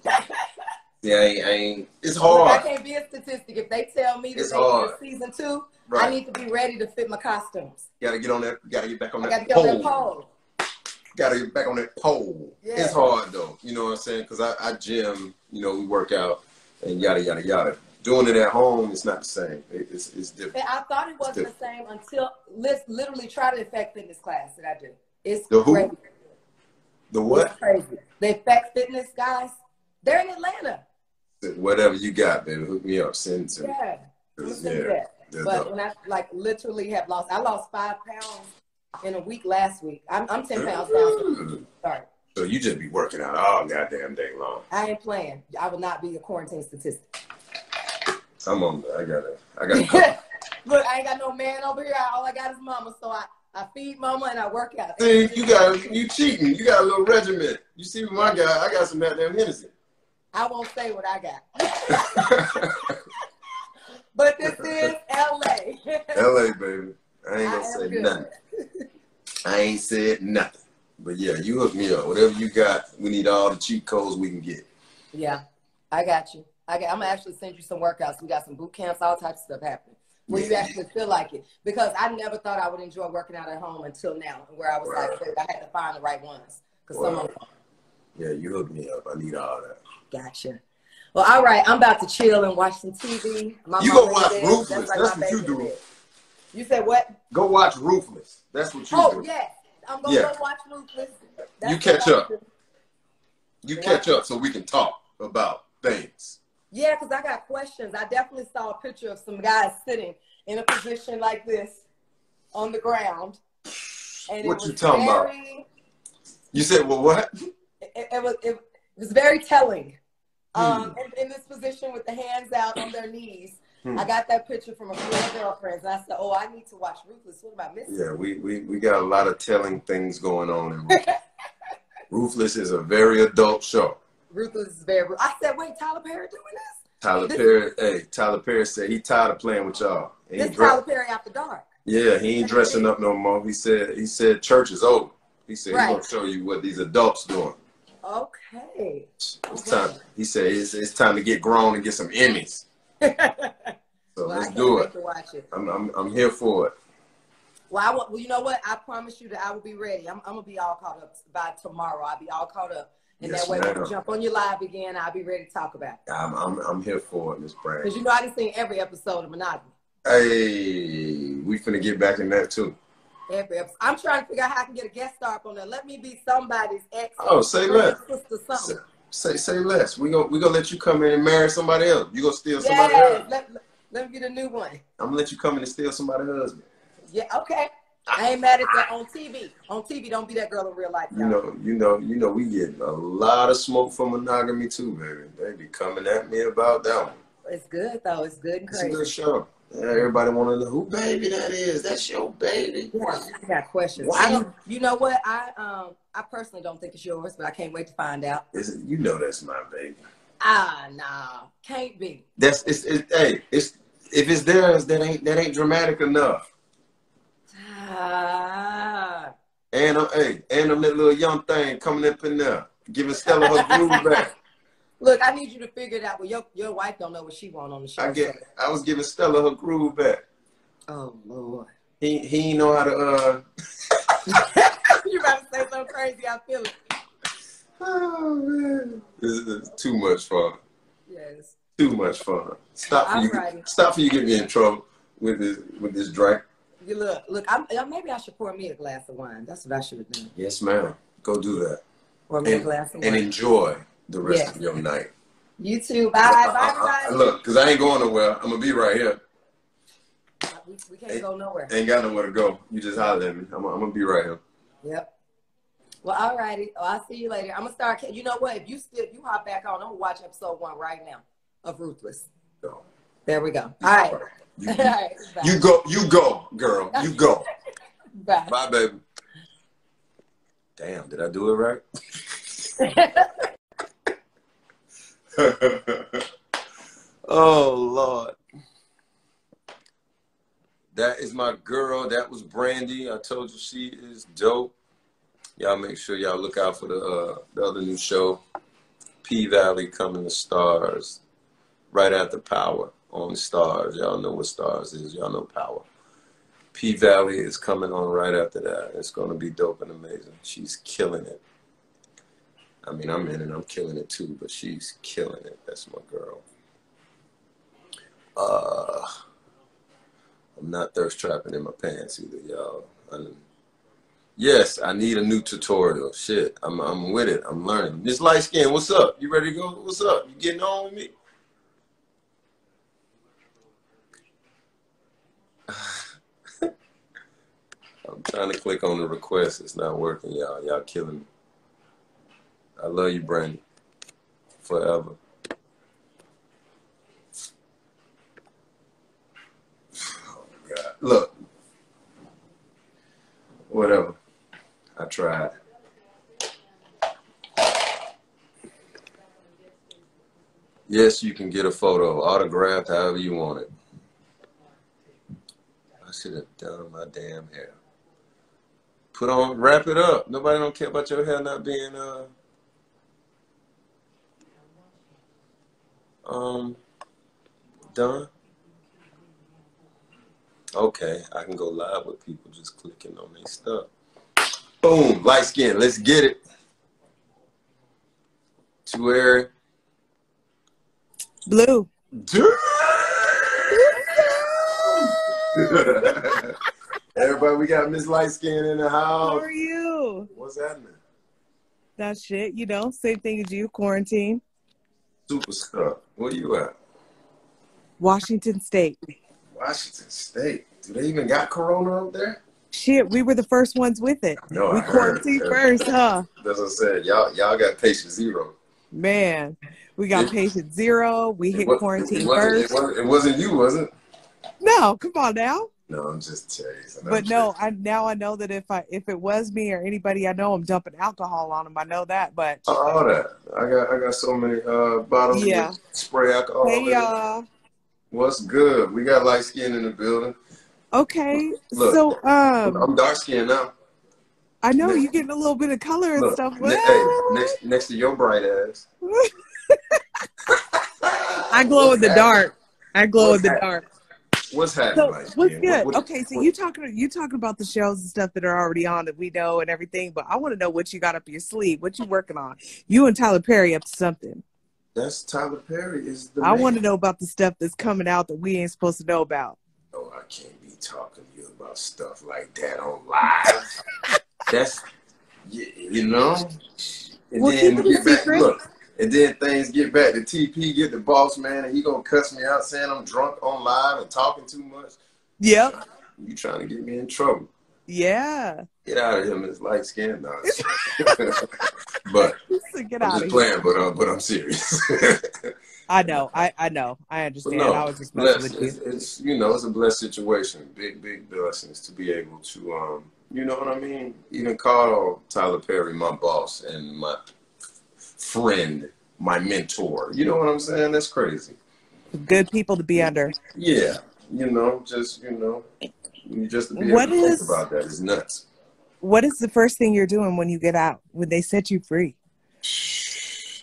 Yeah, I ain't, I ain't. It's hard. I can't be a statistic. If they tell me that they're season two, right. I need to be ready to fit my costumes. Gotta get on that. Gotta get back on I that gotta pole. Get on that pole. Gotta get back on that pole. Yeah. It's hard though. You know what I'm saying? Because I, I gym. You know, we work out and yada yada yada. Doing it at home, it's not the same. It, it's it's different. And I thought it wasn't the same until let's literally try to affect fitness class that I do. It's the who? Crazy. The what? It's crazy. The effect fitness guys. They're in Atlanta. Whatever you got, baby, hook me up. Send to yeah, me. Yeah, that. But when I like literally have lost, I lost five pounds in a week last week. I'm I'm ten pounds down. Sorry. So you just be working out all goddamn day long. I ain't playing. I will not be a quarantine statistic. I'm on. I gotta. I gotta. Look, I ain't got no man over here. All I got is mama. So I. I feed mama and I work out. See, you got you cheating. You got a little regiment. You see with my guy, I got some goddamn Hennessy. I won't say what I got. But this is L A. L A, baby. I ain't gonna I say nothing. I ain't said nothing. But yeah, you hook me up. Whatever you got, we need all the cheat codes we can get. Yeah, I got you. I got, I'm gonna actually send you some workouts. We got some boot camps, all types of stuff happening where you actually feel like it. Because I never thought I would enjoy working out at home until now, where I was wow. like, I had to find the right ones. Cause wow. some of them. Yeah, you hooked me up. I need all that. Gotcha. Well, all right. I'm about to chill and watch some T V. My you go watch Ruthless. That's, like That's what you do. Is. You said what? Go watch Ruthless. That's what you oh, do. Oh, yeah. I'm going to yeah. go watch Ruthless. That's you catch up. Do. You yeah. catch up so we can talk about things. Yeah, because I got questions. I definitely saw a picture of some guys sitting in a position like this on the ground. And what you talking very, about? You said, well, what? It, it, was, it was very telling. Um, mm. in, in this position with the hands out on their knees. Mm. I got that picture from a few of my girlfriends. And I said, oh, I need to watch Ruthless. What am I missing? Yeah, we, we, we got a lot of telling things going on in Ruthless. Ruthless is a very adult show. Ruthless is very... I said, wait, Tyler Perry doing this? Tyler this, Perry, hey, Tyler Perry said he tired of playing with y'all. This dress- Tyler Perry after dark. Yeah, he ain't dressing up no more. He said, he said church is over. He said right. he's going to show you what these adults doing. Okay. It's time. He said it's, it's time to get grown and get some Emmys. So well, let's do it. it. I'm, I'm I'm here for it. Well, I want, well, you know what? I promise you that I will be ready. I'm I'm gonna be all caught up by tomorrow. I'll be all caught up, and yes, that way when you jump on your live again, I'll be ready to talk about it. I'm I'm I'm here for it, Miss Brand. Because you know I done seen every episode of Monogamy. Hey, we finna get back in that too. Every episode. I'm trying to figure out how I can get a guest star up on there. Let me be somebody's ex. Oh, say less. Say, say say less. We're going we gonna let you come in and marry somebody else. You're going to steal somebody else. Yeah, let, let, let me get a new one. I'm going to let you come in and steal somebody's husband. Yeah, okay. I ain't mad at that on T V. On T V, don't be that girl in real life. Y'all. You know, you know, you know, we get a lot of smoke from Monogamy too, baby. They be coming at me about that one. It's good, though. It's good and crazy. It's a good show. Everybody want to know who baby that is. That's your baby. Yeah, I got questions. Why? I don't, you know what? I um I personally don't think it's yours, but I can't wait to find out. Is it, you know that's my baby. Ah, nah, can't be. That's it's, it's hey it's if it's theirs that ain't that ain't dramatic enough. Ah. And uh, hey, and a little young thing coming up in there giving Stella her groove back. Look, I need you to figure it out. Well, your, your wife don't know what she want on the show. I get. I was giving Stella her groove back. Oh, Lord. He he know how to, uh... You're about to say something crazy. I feel it. Oh, man. This is too much fun. Yes. Too much fun. Stop for you. Stop for you get me in trouble with this, with this drink. You look, look, I'm, maybe I should pour me a glass of wine. That's what I should have done. Yes, ma'am. Go do that. Pour me and, a glass of wine. And enjoy the rest yes. of your night. You too. Bye. I, bye, I, I, bye. Look, because I ain't going nowhere. I'm going to be right here. We, we can't ain't, go nowhere. Ain't got nowhere to go. You just holler at me. I'm, I'm going to be right here. Yep. Well, all righty. Oh, I'll see you later. I'm going to start. You know what? If you still, you hop back on, I'm going to watch episode one right now of Ruthless. Go. There we go. All right. All right. You, all right, you go. You go, girl. You go. Bye. Bye, baby. Damn, did I do it right? Oh, Lord. That is my girl. That was Brandee. I told you she is dope. Y'all make sure y'all look out for the, uh, the other new show, P-Valley, coming to Stars, right after Power on Stars. Y'all know what Stars is. Y'all know Power. P-Valley is coming on right after that. It's going to be dope and amazing. She's killing it. I mean, I'm in and I'm killing it too, but she's killing it. That's my girl. Uh, I'm not thirst trapping in my pants either, y'all. I, yes, I need a new tutorial. Shit, I'm I'm with it. I'm learning. Miss Light Skin, what's up? You ready to go? What's up? You getting on with me? I'm trying to click on the request. It's not working, y'all. Y'all killing me. I love you, Brandee, forever. Oh, God. Look, whatever. I tried. Yes, you can get a photo, autographed, however you want it. I should have done my damn hair. Put on, wrap it up. Nobody don't care about your hair not being, uh, Um, done. Okay, I can go live with people just clicking on their stuff. Boom, light skin, let's get it. To where? Blue. Everybody, we got Miss Light Skin in the house. How are you? What's happening? That shit, you know, same thing as you, quarantine. Super stuff. Where you at? Washington State. Washington State. Do they even got Corona up there? Shit, we were the first ones with it. No, we I quarantined heard. first, huh? That's what I said. Y'all, y'all got patient zero. Man, we got it, patient zero. We hit was, quarantine it first. It wasn't, it wasn't you, was it? No, come on now. No, I'm just serious. But I'm no, serious. I now I know that if I if it was me or anybody I know, I'm dumping alcohol on them. I know that, but all that I got, I got so many uh, bottles. Yeah, of spray alcohol. Hey y'all, uh, what's good? We got light skin in the building. Okay, look, so um, I'm dark skinned now. I know next, you're getting a little bit of color and look, stuff. Ne hey, next next to your bright ass. I glow what's in the happening? dark. I glow what's in the happening? dark. What's happening? So, what's good? What, what, okay, so what, you talking you talking about the shows and stuff that are already on that we know and everything, but I want to know what you got up your sleeve. What you working on? You and Tyler Perry up to something? That's Tyler Perry is the. I want to know about the stuff that's coming out that we ain't supposed to know about. Oh, I can't be talking to you about stuff like that on live. That's you, you know. And well, then get back. Secret. Look. And then things get back to T P, get the boss man, and he gonna cuss me out saying I'm drunk on live and talking too much. Yep. You trying to get me in trouble. Yeah. Get out of him. It's light skin nonsense. But get I'm out just of playing, here. but uh, but I'm serious. I know, I I know, I understand. No, I was just messing with you. It's, it's you know, it's a blessed situation. Big big blessings to be able to um, you know what I mean. Even call Tyler Perry my boss and my friend, my mentor. You know what I'm saying? That's crazy. Good people to be under. Yeah, you know, just you know, just to be able to think about that is nuts. What is the first thing you're doing when you get out? When they set you free?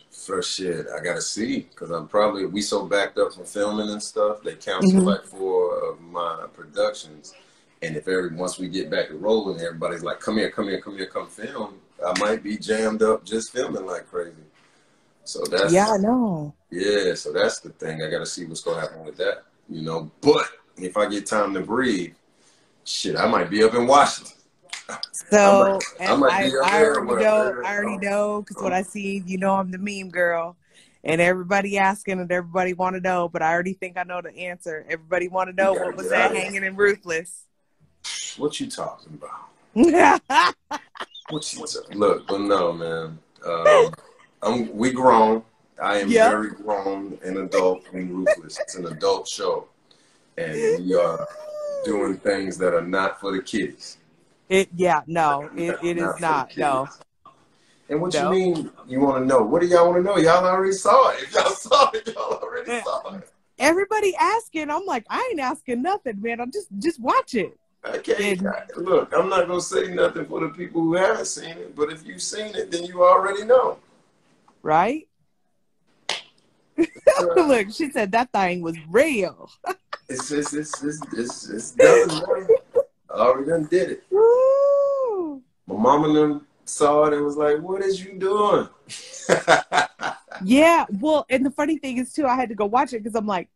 First shit, I gotta see because I'm probably we so backed up from filming and stuff. They canceled mm-hmm. like four of my productions, and if every once we get back to rolling, everybody's like, "Come here, come here, come here, come film." I might be jammed up just filming like crazy. So that's yeah, I know. Yeah, so that's the thing. I gotta see what's gonna happen with that, you know. But if I get time to breathe, shit, I might be up in Washington. So I, might, I, might be I, I already know, there. I already know, because um, what I see, you know, I'm the meme girl, and everybody asking and everybody want to know, but I already think I know the answer. Everybody want to know what was that hanging in Ruthless. What you talking about? What's, what's up? Look, but no, man. Um, I'm, we grown. I am yep. very grown and adult and ruthless. It's an adult show, and we are doing things that are not for the kids. It yeah no, it, it not is not no. And what no. you mean? You want to know? What do y'all want to know? Y'all already saw it. If y'all saw it, y'all already yeah. saw it. Everybody asking. I'm like, I ain't asking nothing, man. I'm just just watch it. I can't, look, I'm not going to say nothing for the people who haven't seen it, but if you've seen it, then you already know. Right? Look, she said that thing was real. It's it's it's it's it's, it's done. I already done did it. Woo. My mama and them saw it and was like, what is you doing? Yeah, well, and the funny thing is, too, I had to go watch it because I'm like,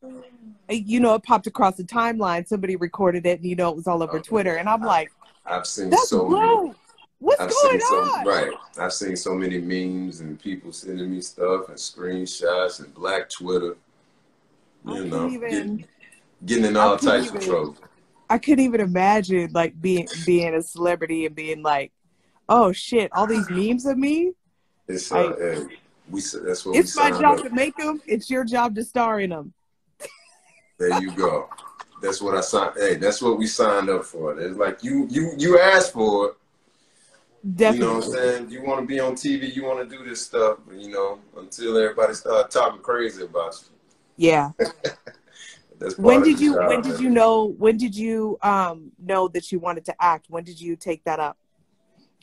you know, it popped across the timeline. Somebody recorded it, and, you know, it was all over okay. Twitter. And I'm like, I've seen That's so low. many. What's I've going so, on? Right. I've seen so many memes and people sending me stuff and screenshots and black Twitter. You I know, even, getting, getting in all types even, of trouble. I couldn't even imagine, like, being, being a celebrity and being like, oh, shit, all these memes of me? It's uh, I, hey, we, that's what it's we my job up. to make them. It's your job to star in them. There you go. That's what I signed. Hey, that's what we signed up for. It's like you, you, you asked for it. Definitely. You know what I'm saying? You want to be on T V. You want to do this stuff. But, you know, until everybody started talking crazy about you. Yeah. That's when did you? Job, when did man. you know? When did you um know that you wanted to act? When did you take that up?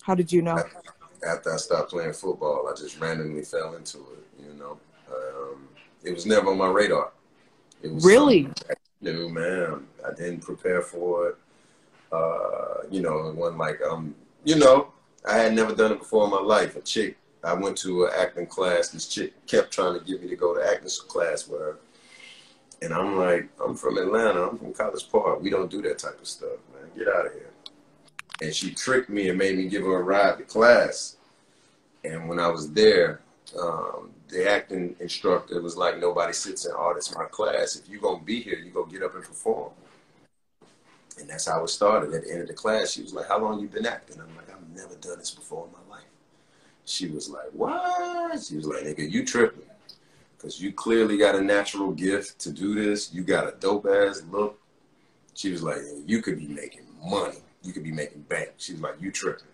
How did you know? After, after I stopped playing football, I just randomly fell into it. You know. Um, It was never on my radar. It was really? No, man. I didn't prepare for it. Uh, you know, it wasn't like, um, you know, I had never done it before in my life. A chick, I went to an acting class. This chick kept trying to get me to go to acting class with her. And I'm like, I'm from Atlanta. I'm from College Park. We don't do that type of stuff, man. Get out of here. And she tricked me and made me give her a ride to class. And when I was there, um, the acting instructor was like, nobody sits in art. It's my class. If you're going to be here, you're going to get up and perform. And that's how it started. At the end of the class, she was like, how long you been acting? I'm like, I've never done this before in my life. She was like, what? She was like, nigga, you tripping. Because you clearly got a natural gift to do this. You got a dope-ass look. She was like, you could be making money. You could be making bank. She was like, you tripping.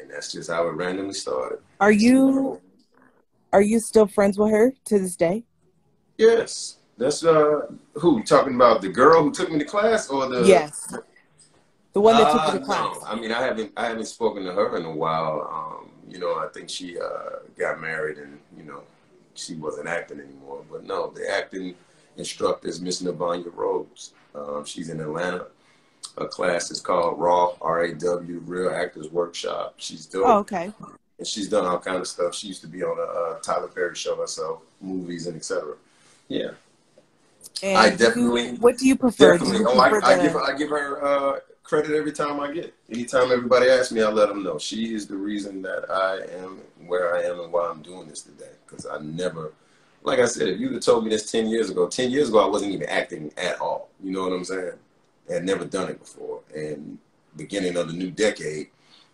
And that's just how it randomly started. Are you are you still friends with her to this day? Yes. That's uh who, talking about the girl who took me to class or the Yes. The one that uh, took you to class. No. I mean I haven't I haven't spoken to her in a while. Um, you know, I think she uh got married and, you know, she wasn't acting anymore. But no, the acting instructor is Miss Navanya Rhodes. Um, she's in Atlanta. Her class is called RAW, R A W, Real Actors Workshop. She's doing, oh, okay. And she's done all kind of stuff. She used to be on a, a Tyler Perry show herself, movies and et cetera. Yeah. And I definitely. You, what do you prefer? Do you prefer oh, I, I, give, I give her uh, credit every time I get. Anytime everybody asks me, I let them know. She is the reason that I am where I am and why I'm doing this today. Because I never, like I said, if you would have told me this ten years ago, ten years ago, I wasn't even acting at all. You know what I'm saying? Had never done it before, and beginning of the new decade,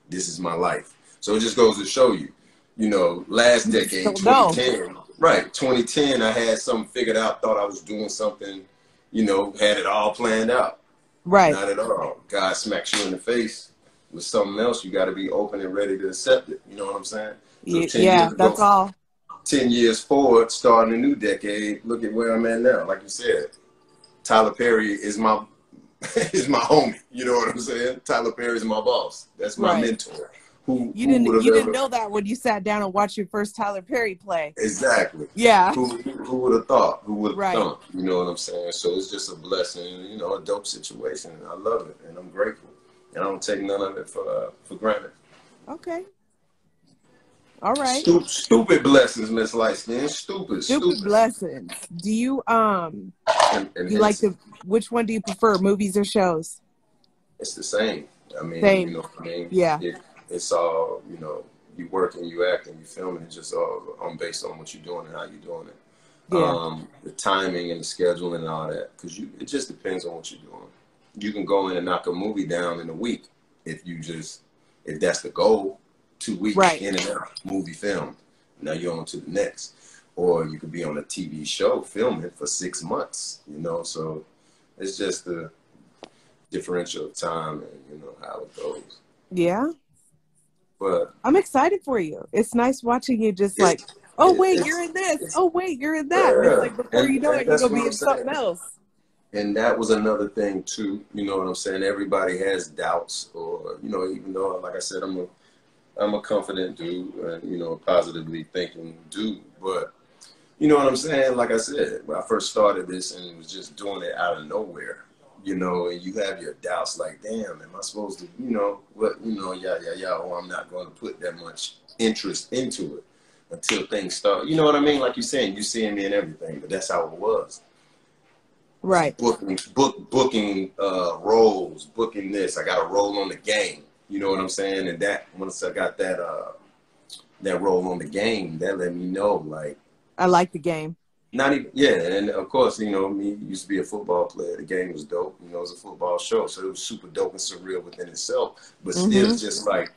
this is my life. So it just goes to show you, you know, last decade, twenty ten, right, twenty ten, I had something figured out, thought I was doing something, you know, had it all planned out. Right. Not at all. God smacks you in the face with something else. You got to be open and ready to accept it. You know what I'm saying? So yeah, ago, that's all. ten years forward, starting a new decade, look at where I'm at now. Like you said, Tyler Perry is my is my homie, you know what I'm saying? Tyler Perry's my boss. That's my right. mentor. Who you who didn't you ever... didn't know that when you sat down and watched your first Tyler Perry play? Exactly. Yeah. Who who would have thought? Who would have right. thought? You know what I'm saying? So it's just a blessing, you know, a dope situation. I love it, and I'm grateful, and I don't take none of it for uh, for granted. Okay. All right. Stupid, stupid blessings, Miss Lightskin. Stupid, stupid. Stupid blessings. Do you um? And, and you like the which one do you prefer, movies or shows? It's the same. I mean, same. You know what I mean? Yeah. It, it's all, you know, you working, you acting, you filming. It's just all on based on what you're doing and how you're doing it. Yeah. Um, the timing and the scheduling and all that, because you it just depends on what you're doing. You can go in and knock a movie down in a week if you just if that's the goal. Two weeks right. in and out, movie filmed. Now you're on to the next. Or you could be on a T V show filming for six months, you know? So it's just the differential of time and, you know, how it goes. Yeah. But I'm excited for you. It's nice watching you just like, oh, wait, you're in this. Oh, wait, you're in that. Yeah. It's like before and, you know it, you're going to be in something else. And that was another thing, too. You know what I'm saying? Everybody has doubts or, you know, even though, like I said, I'm a, I'm a confident dude, and, you know, positively thinking dude, but you know what I'm saying? Like I said, when I first started this and it was just doing it out of nowhere, you know, and you have your doubts like, damn, am I supposed to, you know, what, you know, yeah, yeah, yeah, oh, I'm not going to put that much interest into it until things start. You know what I mean? Like you're saying, you're seeing me in everything, but that's how it was. Right. Booking, book, booking uh, roles, booking this. I got a role on The Game. You know what I'm saying? And that once I got that uh that role on The Game, that let me know like I like The Game. Not even yeah, and of course, you know, me used to be a football player. The Game was dope, you know, it was a football show, so it was super dope and surreal within itself. But mm-hmm. still just like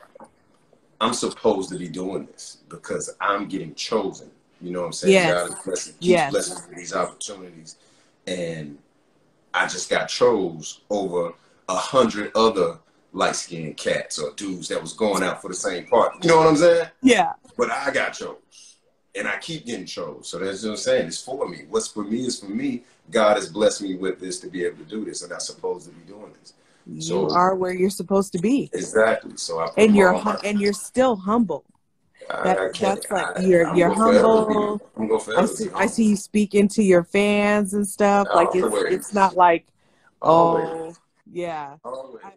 I'm supposed to be doing this because I'm getting chosen. You know what I'm saying? Yes. God bless, keeps yes. blessing these opportunities. And I just got chose over a hundred other light-skinned cats or dudes that was going out for the same party. You know what I'm saying? Yeah. But I got chose. And I keep getting chose. So that's what I'm saying. It's for me. What's for me is for me. God has blessed me with this to be able to do this. And I'm supposed to be doing this. You so, are where you're supposed to be. Exactly. So I and you're hum- and you're still humble. That, I, I that's like I, you're I'm you're humble. I'm go I, see, I see you speaking to your fans and stuff. No, like it's, it's not like, oh, always. yeah. Always. I,